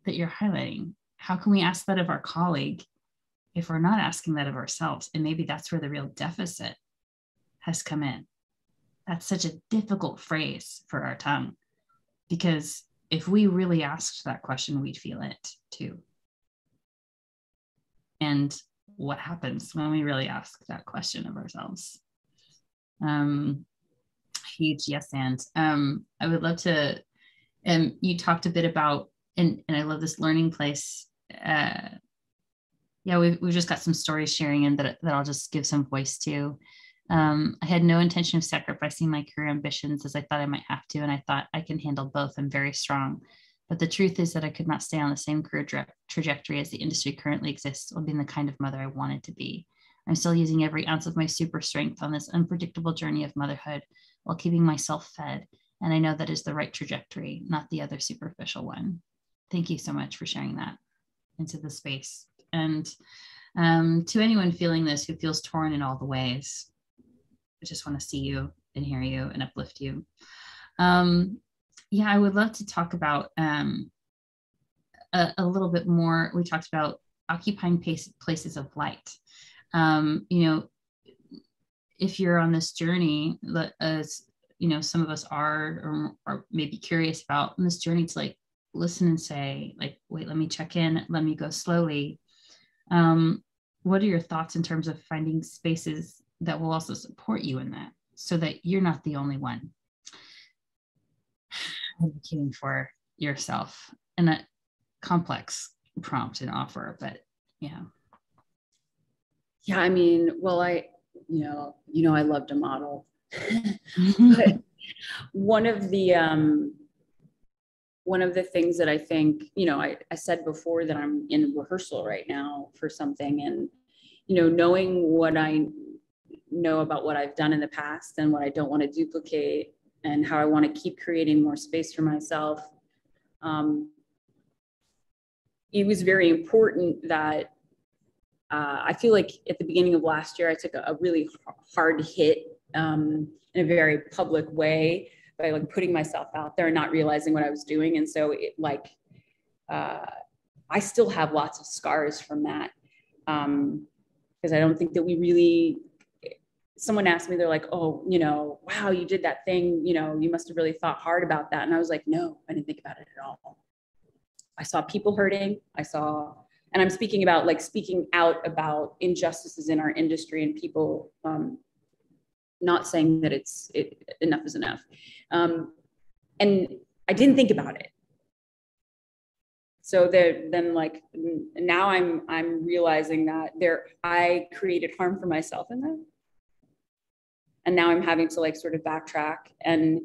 that you're highlighting. How can we ask that of our colleague if we're not asking that of ourselves? And maybe that's where the real deficit has come in. That's such a difficult phrase for our tongue, because if we really asked that question, we'd feel it too. And what happens when we really ask that question of ourselves? Um, huge yes and. Um, I would love to, um, you talked a bit about, and, and I love this learning place. Uh, yeah, we've, we've just got some stories sharing and that, that I'll just give some voice to. Um, I had no intention of sacrificing my career ambitions as I thought I might have to, and I thought I can handle both. I'm very strong. But the truth is that I could not stay on the same career tra- trajectory as the industry currently exists while being the kind of mother I wanted to be. I'm still using every ounce of my super strength on this unpredictable journey of motherhood while keeping myself fed, and I know that is the right trajectory, not the other superficial one. Thank you so much for sharing that into the space. And um, to anyone feeling this who feels torn in all the ways, I just want to see you and hear you and uplift you. Um, yeah, I would love to talk about um, a, a little bit more. We talked about occupying pace, places of light. Um, you know, if you're on this journey, as you know, some of us are, or, or maybe curious about on this journey to like listen and say, like, wait, let me check in, let me go slowly. Um, what are your thoughts in terms of finding spaces that will also support you in that, so that you're not the only one advocating for yourself? And a complex prompt and offer, but yeah. Yeah, I mean, well, I, you know, you know, I love to model. But one of the, um, one of the things that I think, you know, I, I said before that I'm in rehearsal right now for something, and, you know, knowing what I know about what I've done in the past and what I don't want to duplicate and how I want to keep creating more space for myself. Um, it was very important that uh, I feel like at the beginning of last year, I took a, a really hard hit um, in a very public way by like putting myself out there and not realizing what I was doing. And so it like, uh, I still have lots of scars from that because um, I don't think that we really, someone asked me, they're like, oh, you know, wow, you did that thing. You know, you must've really thought hard about that. And I was like, no, I didn't think about it at all. I saw people hurting. I saw, and I'm speaking about like speaking out about injustices in our industry and people um, not saying that it's it, enough is enough. Um, and I didn't think about it. So there, then like now I'm, I'm realizing that there, I created harm for myself in that. And now I'm having to like sort of backtrack. And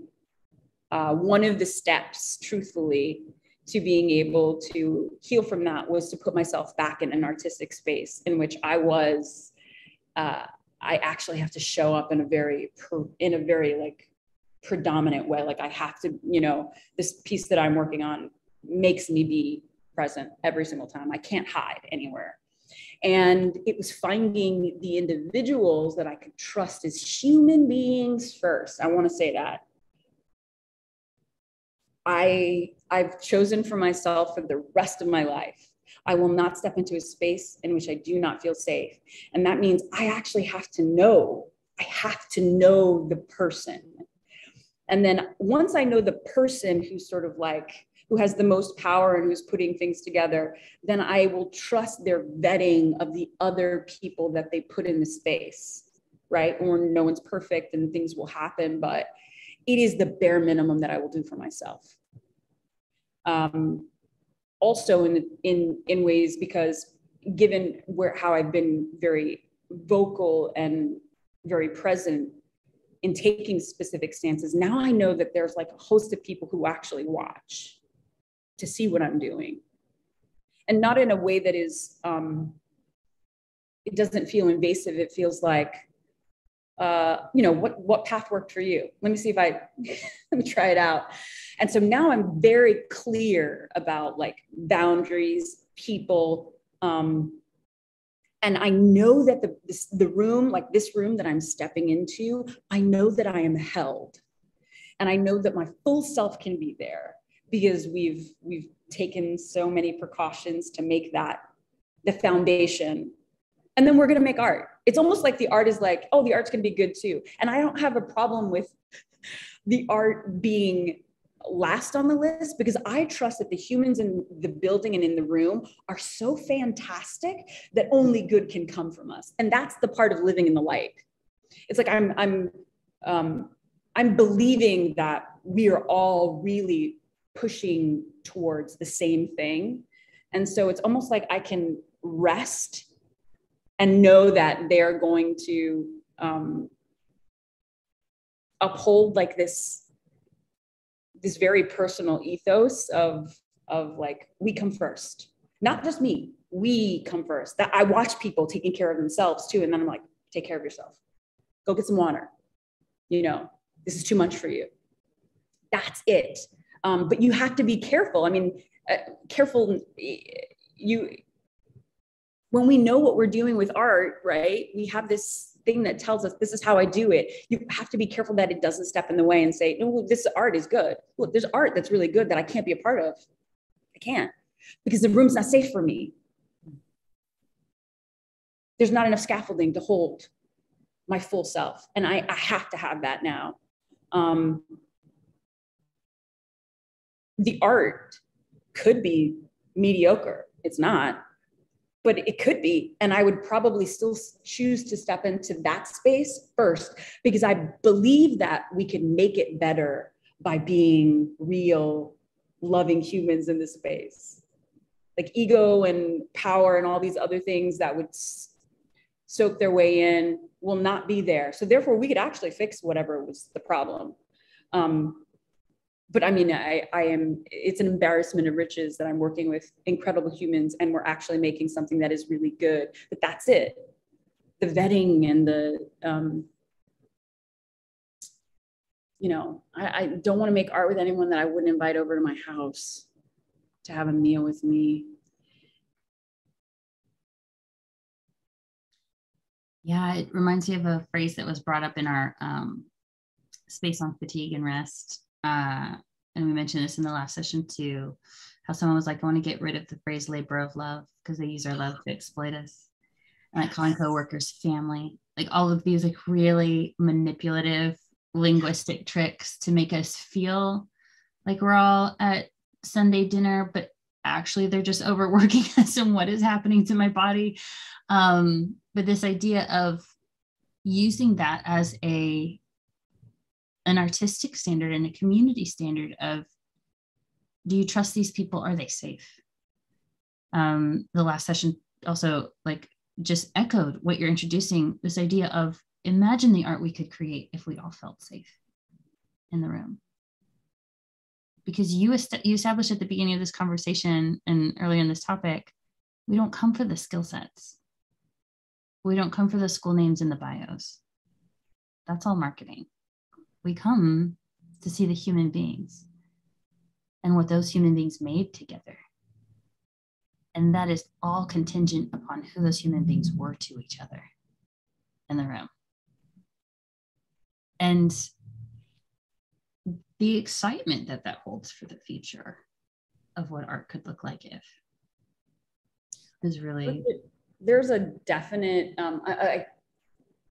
uh, one of the steps, truthfully, to being able to heal from that was to put myself back in an artistic space in which I was, uh, I actually have to show up in a very, in a very like predominant way. Like I have to, you know, this piece that I'm working on makes me be present every single time. I can't hide anywhere. And it was finding the individuals that I could trust as human beings first. I want to say that. I, I've chosen for myself for the rest of my life, I will not step into a space in which I do not feel safe. And that means I actually have to know, I have to know the person. And then once I know the person who's sort of like, who has the most power and who's putting things together, then I will trust their vetting of the other people that they put in the space, right? Or no one's perfect and things will happen, but it is the bare minimum that I will do for myself. Um, also in, in, in ways, because given where, how I've been very vocal and very present in taking specific stances, now I know that there's like a host of people who actually watch to see what I'm doing. And not in a way that is, um, it doesn't feel invasive. It feels like, uh, you know, what, what path worked for you? Let me see if I, let me try it out. And so now I'm very clear about like boundaries, people, um, and I know that the, this, the room, like this room that I'm stepping into, I know that I am held. And I know that my full self can be there because we've, we've taken so many precautions to make that the foundation. And then we're gonna make art. It's almost like the art is like, oh, the art's gonna be good too. And I don't have a problem with the art being last on the list, because I trust that the humans in the building and in the room are so fantastic that only good can come from us. And that's the part of living in the light. It's like I'm, I'm, um, I'm believing that we are all really pushing towards the same thing. And so it's almost like I can rest and know that they're going to um, uphold like this this very personal ethos of, of like, we come first, not just me, we come first. That I watch people taking care of themselves too. And then I'm like, take care of yourself, go get some water. You know, this is too much for you. That's it. Um, but you have to be careful. I mean, uh, careful, you, when we know what we're doing with art, right? We have this thing that tells us this is how I do it. You have to be careful that it doesn't step in the way and say, no, this art is good. Look, there's art that's really good that I can't be a part of. I can't, because the room's not safe for me. There's not enough scaffolding to hold my full self. And I, I have to have that now. Um, the art could be mediocre. It's not. But it could be, and I would probably still choose to step into that space first, because I believe that we can make it better by being real, loving humans in this space. Like ego and power and all these other things that would soak their way in will not be there. So therefore we could actually fix whatever was the problem. Um, But I mean, I, I am, it's an embarrassment of riches that I'm working with incredible humans and we're actually making something that is really good, but that's it. The vetting and the, um, you know, I, I don't wanna make art with anyone that I wouldn't invite over to my house to have a meal with me. Yeah, it reminds me of a phrase that was brought up in our um, space on fatigue and rest. Uh, and we mentioned this in the last session too, how someone was like, I want to get rid of the phrase labor of love because they use our love to exploit us. And like calling coworkers family, like all of these like really manipulative linguistic tricks to make us feel like we're all at Sunday dinner, but actually they're just overworking us and what is happening to my body. Um, but this idea of using that as a an artistic standard and a community standard of, do you trust these people? Are they safe? Um, the last session also like just echoed what you're introducing, this idea of imagine the art we could create if we all felt safe in the room. Because you, est- you established at the beginning of this conversation and earlier in this topic, we don't come for the skill sets. We don't come for the school names and the bios. That's all marketing. We come to see the human beings and what those human beings made together. And that is all contingent upon who those human beings were to each other in the room. And the excitement that that holds for the future of what art could look like if is really. There's a definite, um, I, I,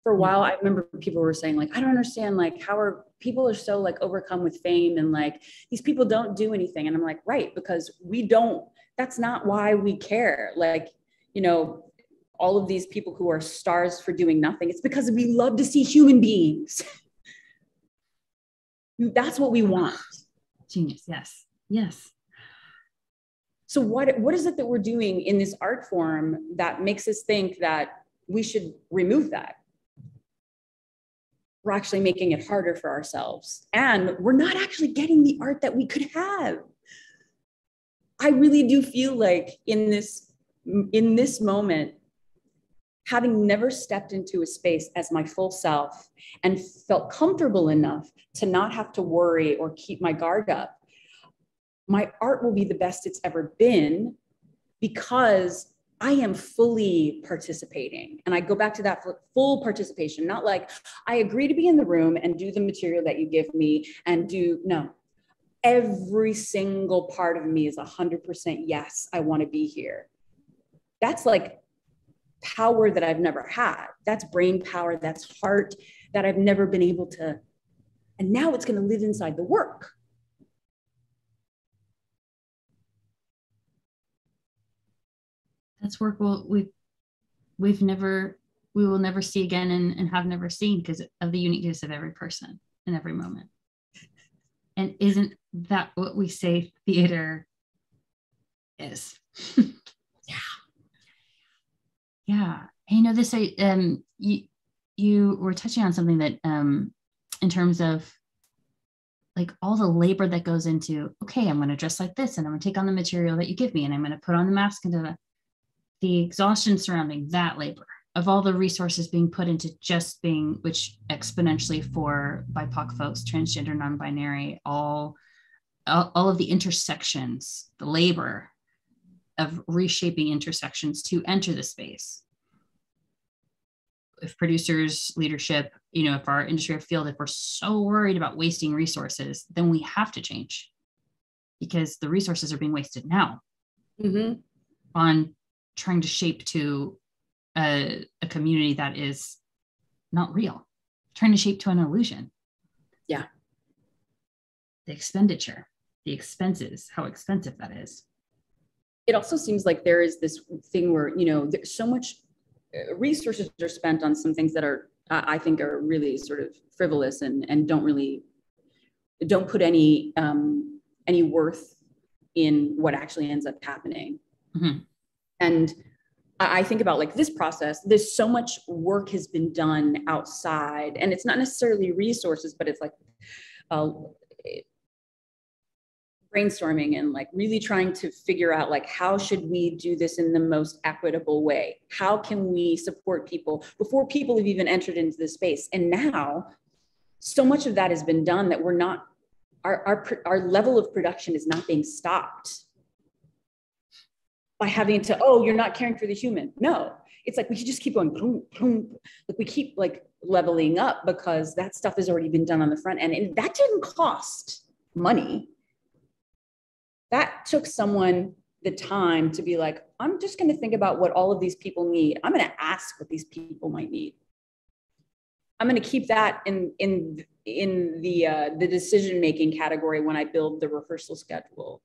for a while, I remember people were saying like, I don't understand, like how are people are so like overcome with fame and like these people don't do anything. And I'm like, right, because we don't, that's not why we care. Like, you know, all of these people who are stars for doing nothing, it's because we love to see human beings. That's what we want. Genius. Yes. Yes. So what, what is it that we're doing in this art form that makes us think that we should remove that? We're actually making it harder for ourselves, and we're not actually getting the art that we could have. I really do feel like in this, in this moment, having never stepped into a space as my full self and felt comfortable enough to not have to worry or keep my guard up, my art will be the best it's ever been because I am fully participating. And I go back to that full participation, not like I agree to be in the room and do the material that you give me and do, no. Every single part of me is one hundred percent yes, I wanna be here. That's like power that I've never had. That's brain power, that's heart that I've never been able to, and now it's gonna live inside the work. That's work we'll, we've, we've never, we will never see again and, and have never seen because of the uniqueness of every person in every moment. And isn't that what we say theater is? Yeah. Yeah. And you know, this, I, um, you, you were touching on something that um, in terms of like all the labor that goes into, okay, I'm going to dress like this and I'm going to take on the material that you give me and I'm going to put on the mask and the, the exhaustion surrounding that labor of all the resources being put into just being, which exponentially for B I P O C folks, transgender, non-binary, all, all, all of the intersections, the labor of reshaping intersections to enter the space. If producers, leadership, you know, if our industry or field, if we're so worried about wasting resources, then we have to change because the resources are being wasted now mm-hmm. on trying to shape to a, a community that is not real, trying to shape to an illusion. Yeah. The expenditure, the expenses, how expensive that is. It also seems like there is this thing where, you know, there's so much resources are spent on some things that are, I think are really sort of frivolous and, and don't really, don't put any, um, any worth in what actually ends up happening. Mm-hmm. And I think about like this process, there's so much work has been done outside and it's not necessarily resources, but it's like uh, brainstorming and like really trying to figure out like, how should we do this in the most equitable way? How can we support people before people have even entered into this space? And now so much of that has been done that we're not, our, our, our level of production is not being stopped by having to, oh, you're not caring for the human. No, it's like, we should just keep going, boom, boom. Like we keep like leveling up because that stuff has already been done on the front end. And that didn't cost money. That took someone the time to be like, I'm just gonna think about what all of these people need. I'm gonna ask what these people might need. I'm gonna keep that in, in, in the, uh, the decision-making category when I build the rehearsal schedule.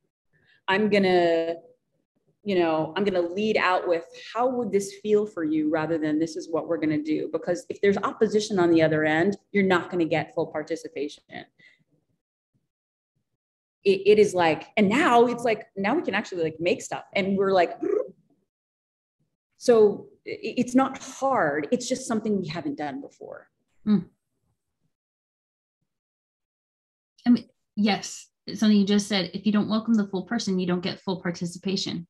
I'm gonna, you know, I'm going to lead out with how would this feel for you rather than this is what we're going to do. Because if there's opposition on the other end, you're not going to get full participation. It, it is like, and now it's like, now we can actually like make stuff and we're like, so it's not hard. It's just something we haven't done before. Mm. I mean, yes. It's something you just said, if you don't welcome the full person, you don't get full participation.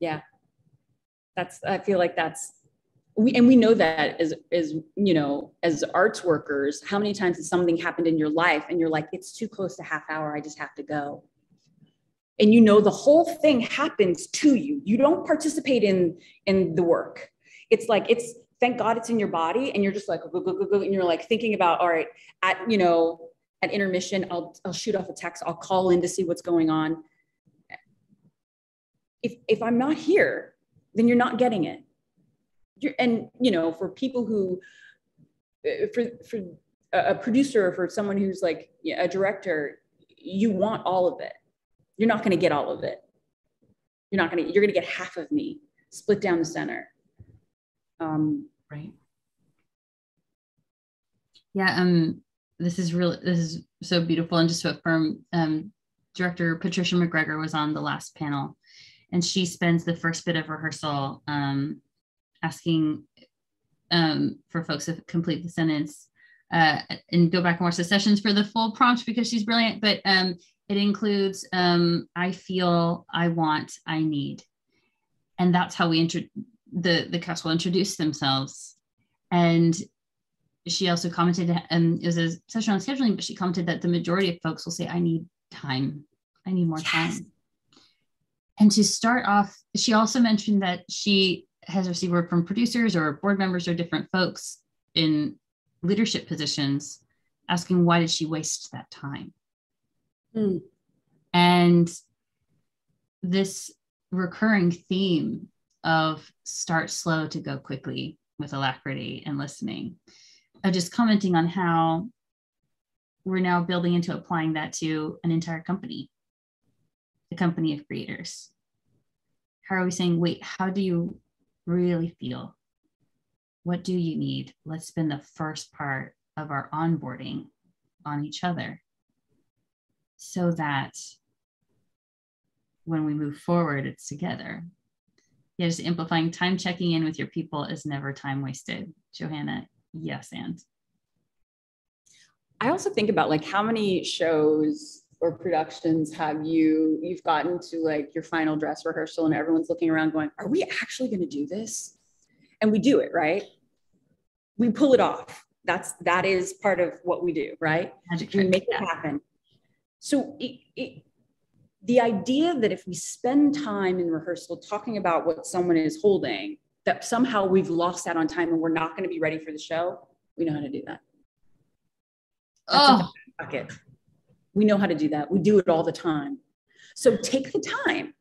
Yeah, that's, I feel like that's, we, and we know that as, as, you know, as arts workers, how many times has something happened in your life and you're like, it's too close to half hour, I just have to go. And you know, the whole thing happens to you. You don't participate in, in the work. It's like, it's, thank God it's in your body. And you're just like, go, go, go, go. And you're like thinking about, all right, at, you know, at intermission, I'll, I'll shoot off a text. I'll call in to see what's going on. If, if I'm not here, then you're not getting it. You're, and, you know, for people who, for, for a producer, or for someone who's like a director, you want all of it. You're not going to get all of it. You're not going to, you're going to get half of me split down the center. Um, right. Yeah. Um, this is really, this is so beautiful. And just to affirm, um, director Patricia McGregor was on the last panel, and she spends the first bit of rehearsal um, asking um, for folks to complete the sentence uh, and go back and watch the sessions for the full prompt, because she's brilliant, but um, it includes, um, I feel, I want, I need. And that's how we inter the, the cast will introduce themselves. And she also commented, and it was a session on scheduling, but she commented that the majority of folks will say, I need time. I need more yes. time. And to start off, she also mentioned that she has received word from producers or board members or different folks in leadership positions asking, why did she waste that time? Mm. And this recurring theme of start slow to go quickly with alacrity and listening, of just commenting on how we're now building into applying that to an entire company, the company of creators. How are we saying, wait, how do you really feel? What do you need? Let's spend the first part of our onboarding on each other, so that when we move forward, it's together. Yeah, just amplifying time, checking in with your people is never time wasted. Johanna, yes, and. I also think about like how many shows or productions have you, you've gotten to like your final dress rehearsal and everyone's looking around going, are we actually gonna do this? And we do it, right? We pull it off. That's, that is part of what we do, right? We make it happen. So it, it, the idea that if we spend time in rehearsal talking about what someone is holding, that somehow we've lost out on time and we're not going to be ready for the show, we know how to do that. That's oh. in the back pocket. We know how to do that. We do it all the time. So take the time.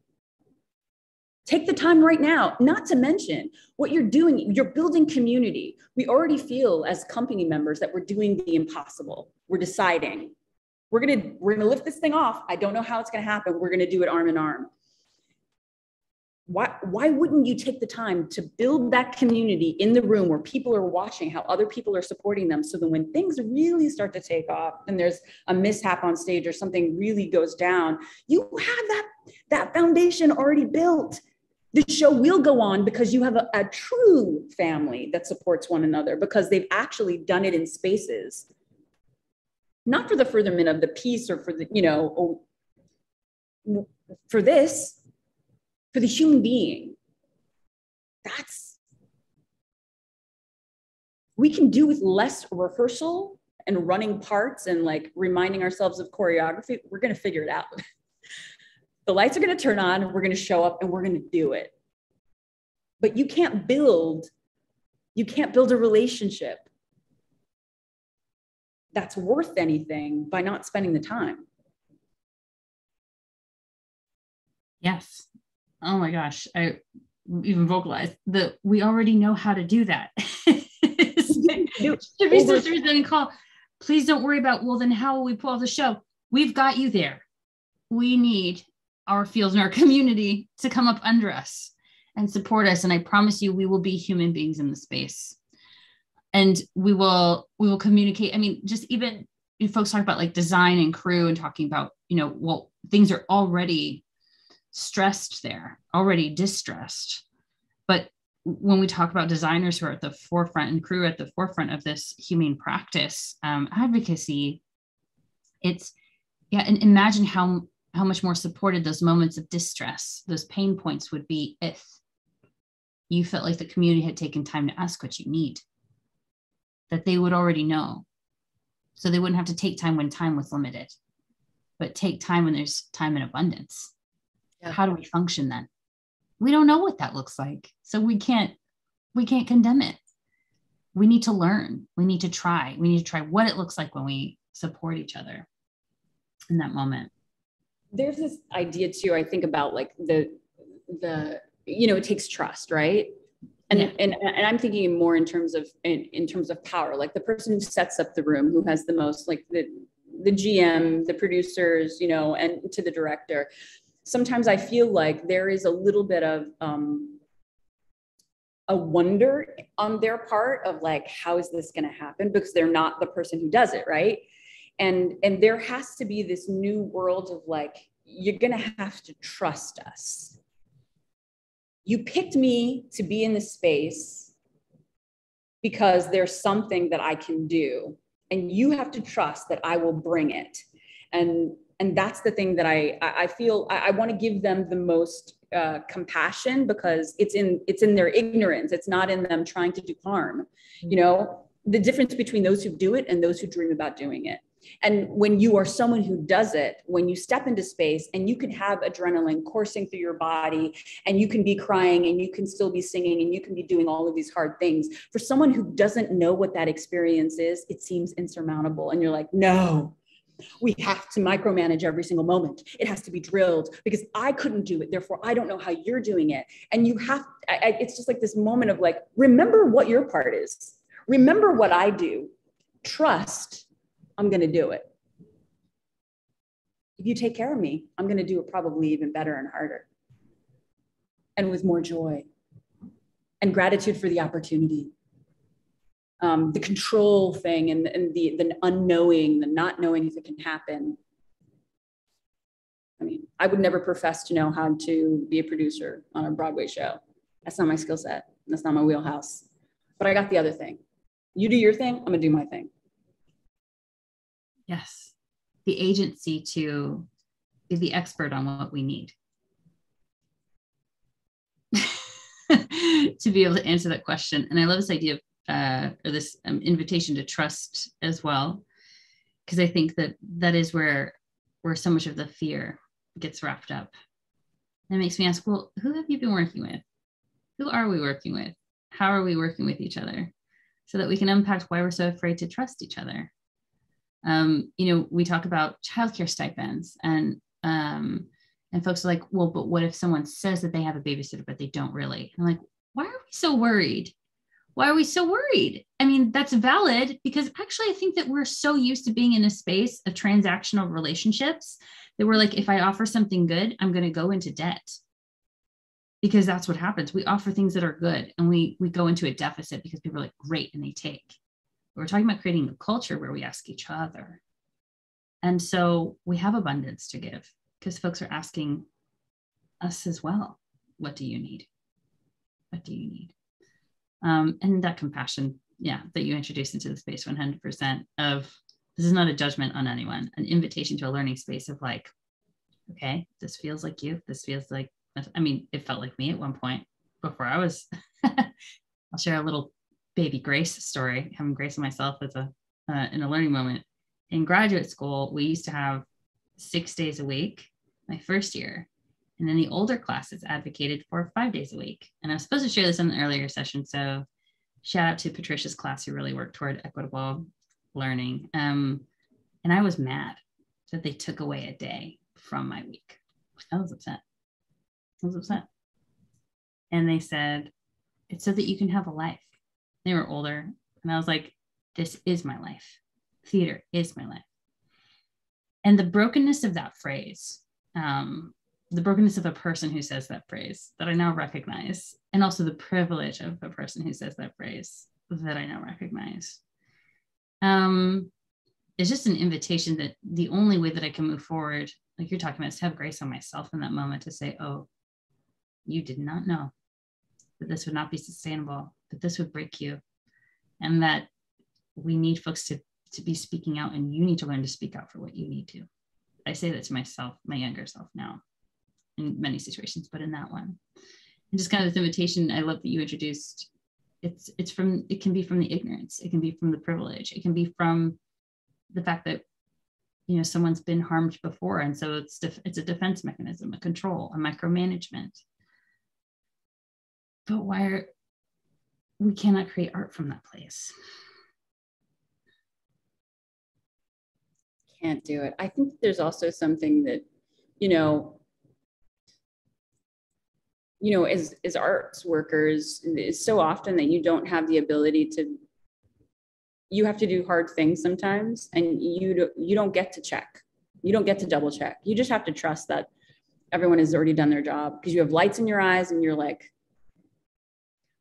Take the time right now, not to mention what you're doing. You're building community. We already feel as company members that we're doing the impossible. We're deciding. We're gonna, we're gonna lift this thing off. I don't know how it's gonna happen. We're gonna do it arm in arm. Why, why wouldn't you take the time to build that community in the room where people are watching how other people are supporting them, so that when things really start to take off and there's a mishap on stage or something really goes down, you have that, that foundation already built. The show will go on because you have a, a true family that supports one another, because they've actually done it in spaces. Not for the furtherment of the piece or for the, you know, for this, for the human being. That's, we can do with less rehearsal and running parts and like reminding ourselves of choreography. We're gonna figure it out. The lights are gonna turn on, we're gonna show up, and we're gonna do it. But you can't build, you can't build a relationship that's worth anything by not spending the time. Yes. Oh my gosh. I even vocalized that we already know how to do that. Should be sisters then call. Please don't worry about, well, then how will we pull the show? We've got you there. We need our fields and our community to come up under us and support us. And I promise you, we will be human beings in the space. And we will, we will communicate. I mean, just even if folks talk about like design and crew and talking about, you know, well, things are already stressed there, already distressed. But when we talk about designers who are at the forefront and crew at the forefront of this humane practice um, advocacy, it's, yeah, and imagine how, how much more supported those moments of distress, those pain points would be if you felt like the community had taken time to ask what you need, that they would already know. So they wouldn't have to take time when time was limited, but take time when there's time in abundance. Yeah. How do we function then? We don't know what that looks like. So we can't, we can't condemn it. We need to learn. We need to try. We need to try what it looks like when we support each other in that moment. There's this idea too, I think about like the, the you know, it takes trust, right? And, yeah. and, and I'm thinking more in terms of, in, in terms of power, like the person who sets up the room, who has the most, like the, the G M, the producers, you know, and to the director. Sometimes I feel like there is a little bit of um, a wonder on their part of like, how is this going to happen? Because they're not the person who does it, right? And, and there has to be this new world of like, you're going to have to trust us. You picked me to be in this space because there's something that I can do, and you have to trust that I will bring it. And, and that's the thing that I, I feel, I, I want to give them the most uh, compassion, because it's in, it's in their ignorance. It's not in them trying to do harm. You know, the difference between those who do it and those who dream about doing it. And when you are someone who does it, when you step into space and you can have adrenaline coursing through your body, and you can be crying and you can still be singing and you can be doing all of these hard things, for someone who doesn't know what that experience is, it seems insurmountable. And you're like, no, we have to micromanage every single moment. It has to be drilled because I couldn't do it. Therefore, I don't know how you're doing it. And you have, I, it's just like this moment of like, remember what your part is. Remember what I do. Trust. I'm going to do it. If you take care of me, I'm going to do it probably even better and harder and with more joy and gratitude for the opportunity. Um, the control thing and, and the, the unknowing, the not knowing if it can happen. I mean, I would never profess to know how to be a producer on a Broadway show. That's not my skill set. That's not my wheelhouse. But I got the other thing. You do your thing, I'm going to do my thing. Yes, the agency to be the expert on what we need. To be able to answer that question. And I love this idea of, uh, or this um, invitation to trust as well, because I think that that is where, where so much of the fear gets wrapped up. And it makes me ask, well, who have you been working with? Who are we working with? How are we working with each other? So that we can unpack why we're so afraid to trust each other. Um, you know, we talk about childcare stipends, and um, and folks are like, well, but what if someone says that they have a babysitter, but they don't really? I'm like, why are we so worried? Why are we so worried? I mean, that's valid, because actually I think that we're so used to being in a space of transactional relationships that we're like, if I offer something good, I'm going to go into debt, because that's what happens. We offer things that are good, and we we go into a deficit because people are like, great, and they take. We're talking about creating a culture where we ask each other. And so we have abundance to give, because folks are asking us as well, what do you need? What do you need? Um, and that compassion, yeah, that you introduce into the space one hundred percent of, this is not a judgment on anyone, an invitation to a learning space of like, okay, this feels like you, this feels like, I mean, it felt like me at one point before I was, I'll share a little baby Grace story, having Grace and myself as a uh, in a learning moment. In graduate school, we used to have six days a week, my first year. And then the older classes advocated for five days a week. And I was supposed to share this in an earlier session. So shout out to Patricia's class, who really worked toward equitable learning. Um, and I was mad that they took away a day from my week. I was upset. I was upset. And they said, it's so that you can have a life. They were older. And I was like, this is my life. Theater is my life. And the brokenness of that phrase, um, the brokenness of a person who says that phrase that I now recognize, and also the privilege of a person who says that phrase that I now recognize. Um, it's just an invitation that the only way that I can move forward, like you're talking about, is to have grace on myself in that moment to say, oh, you did not know that this would not be sustainable, that this would break you, and that we need folks to, to be speaking out, and you need to learn to speak out for what you need to. I say that to myself, my younger self now, in many situations, but in that one. And just kind of this invitation, I love that you introduced, it's it's from, it can be from the ignorance, it can be from the privilege, it can be from the fact that, you know, someone's been harmed before, and so it's def- it's a defense mechanism, a control, a micromanagement. But why are, we cannot create art from that place. Can't do it. I think there's also something that, you know, you know, as, as arts workers, it's so often that you don't have the ability to, you have to do hard things sometimes, and you do, you don't get to check. You don't get to double check. You just have to trust that everyone has already done their job, because you have lights in your eyes and you're like,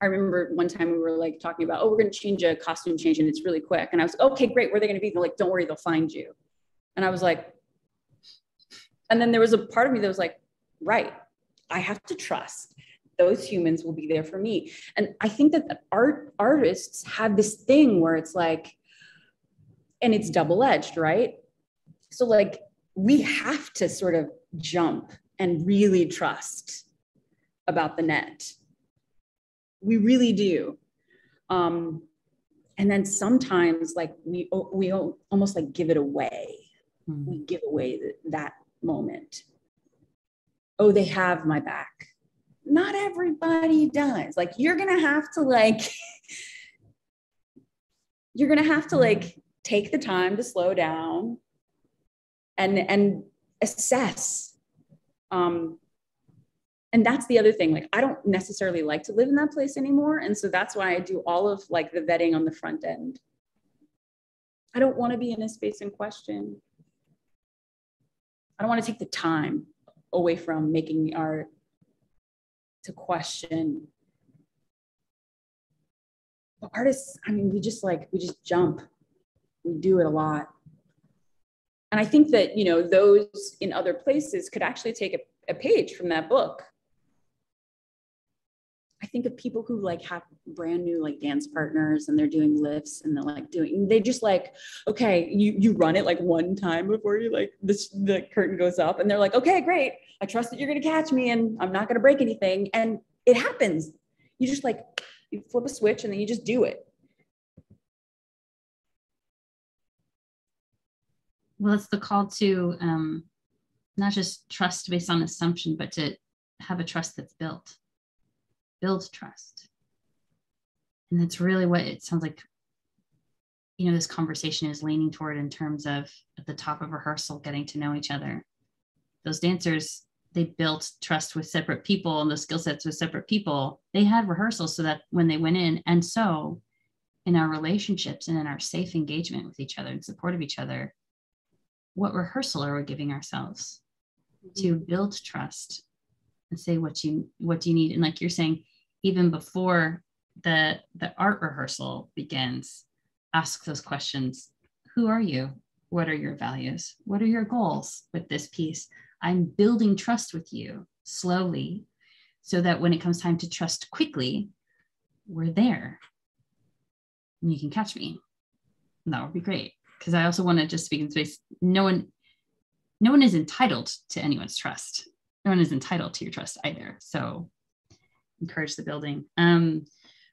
I remember one time we were like talking about, oh, we're going to change a costume change and it's really quick. And I was, okay, great. Where are they going to be? They're like, don't worry, they'll find you. And I was like, and then there was a part of me that was like, right, I have to trust those humans will be there for me. And I think that the art artists have this thing where it's like, and it's double-edged, right? So like, we have to sort of jump and really trust about the net. We really do. Um, and then sometimes like we, we almost like give it away. Mm. We give away th- that moment. Oh, they have my back. Not everybody does. Like, you're going to have to like, you're going to have to like take the time to slow down and, and assess. Um, And that's the other thing, like, I don't necessarily like to live in that place anymore. And so that's why I do all of like the vetting on the front end. I don't want to be in a space in question. I don't want to take the time away from making the art to question. But artists, I mean, we just like, we just jump. We do it a lot. And I think that, you know, those in other places could actually take a, a page from that book. I think of people who like have brand new like dance partners and they're doing lifts and they're like doing, they just like, okay, you, you run it like one time before you like this, the curtain goes up and they're like, okay, great. I trust that you're going to catch me and I'm not going to break anything. And it happens. You just like, you flip a switch and then you just do it. Well, it's the call to um, not just trust based on assumption, but to have a trust that's built. Build trust. And that's really what it sounds like, you know, this conversation is leaning toward in terms of at the top of rehearsal, getting to know each other. Those dancers, they built trust with separate people and those skill sets with separate people. They had rehearsals so that when they went in, and so in our relationships and in our safe engagement with each other and support of each other, what rehearsal are we giving ourselves mm-hmm. to build trust and say what you, what do you need? And like you're saying, even before the, the art rehearsal begins, ask those questions. Who are you? What are your values? What are your goals with this piece? I'm building trust with you slowly so that when it comes time to trust quickly, we're there and you can catch me. And that would be great. Because I also want to just speak in space. No one, no one is entitled to anyone's trust. No one is entitled to your trust either. So encourage the building. Um,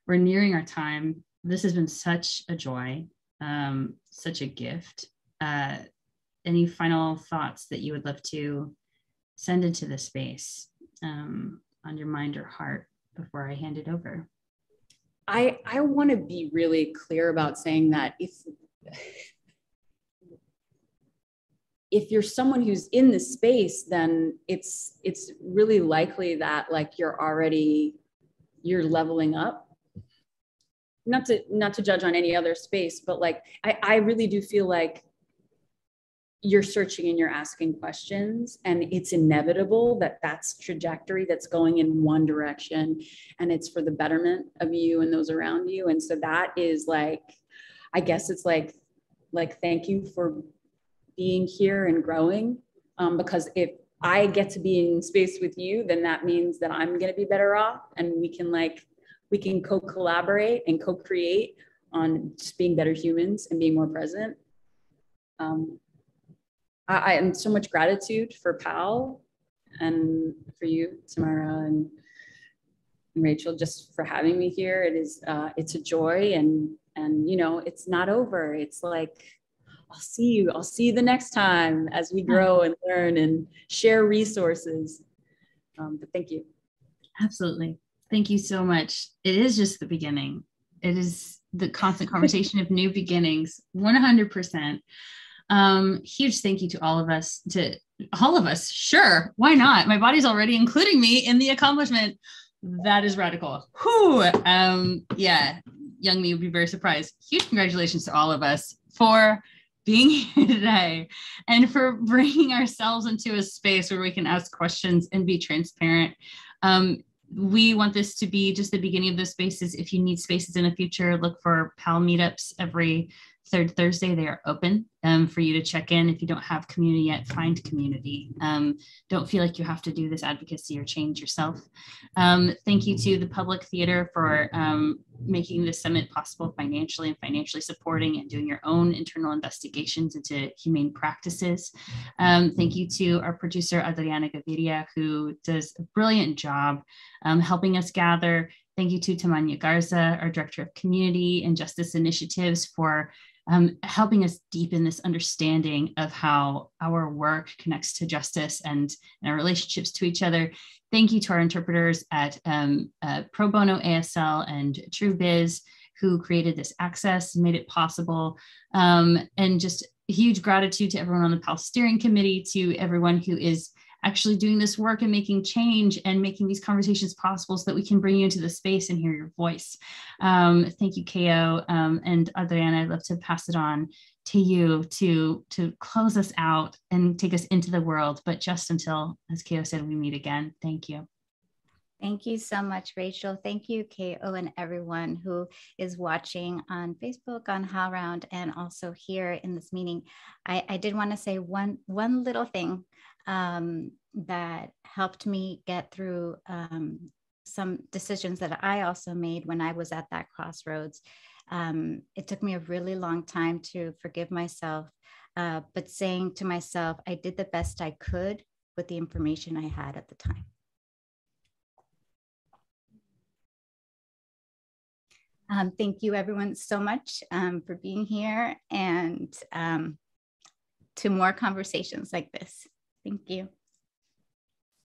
we're nearing our time. This has been such a joy, um, such a gift. Uh, any final thoughts that you would love to send into this space um, on your mind or heart before I hand it over? I, I want to be really clear about saying that if... if you're someone who's in this space, then it's it's really likely that like you're already, you're leveling up. Not to not to judge on any other space, but like I, I really do feel like you're searching and you're asking questions, and it's inevitable that that's trajectory that's going in one direction, and it's for the betterment of you and those around you. And so that is like, I guess it's like like thank you for being here and growing, um, because if I get to be in space with you, then that means that I'm going to be better off, and we can like, we can co-collaborate and co-create on just being better humans and being more present. Um, I, I am so much gratitude for PAAL and for you, Tamara and, and Rachel, just for having me here. It is, uh, it's a joy, and, and, you know, it's not over. It's like, I'll see you. I'll see you the next time as we grow and learn and share resources. Um, but thank you. Absolutely. Thank you so much. It is just the beginning. It is the constant conversation of new beginnings, one hundred percent. Um, huge thank you to all of us, to all of us. Sure. Why not? My body's already including me in the accomplishment. That is radical. Whew. Um, yeah. Young me would be very surprised. Huge congratulations to all of us for being here today and for bringing ourselves into a space where we can ask questions and be transparent. Um, we want this to be just the beginning of those spaces. If you need spaces in the future, look for PAAL meetups every third Thursday. They are open um, for you to check in. If you don't have community yet, find community. Um, don't feel like you have to do this advocacy or change yourself. Um, thank you to the Public Theater for um, making this summit possible financially and financially supporting and doing your own internal investigations into humane practices. Um, thank you to our producer, Adriana Gaviria, who does a brilliant job um, helping us gather. Thank you to Tamanya Garza, our Director of Community and Justice Initiatives, for um, helping us deepen this understanding of how our work connects to justice and, and our relationships to each other. Thank you to our interpreters at um, uh, Pro Bono A S L and True Biz, who created this access, made it possible, um, and just huge gratitude to everyone on the PAAL Steering Committee, to everyone who is actually doing this work and making change and making these conversations possible so that we can bring you into the space and hear your voice. Um, thank you, K O. Um, and Adriana, I'd love to pass it on to you to, to close us out and take us into the world, but just until, as K O said, we meet again. Thank you. Thank you so much, Rachel. Thank you, K O, and everyone who is watching on Facebook, on HowlRound, and also here in this meeting. I, I did want to say one, one little thing um, that helped me get through um, some decisions that I also made when I was at that crossroads. Um, it took me a really long time to forgive myself, uh, but saying to myself, I did the best I could with the information I had at the time. Um, thank you everyone so much um, for being here and um, to more conversations like this. Thank you.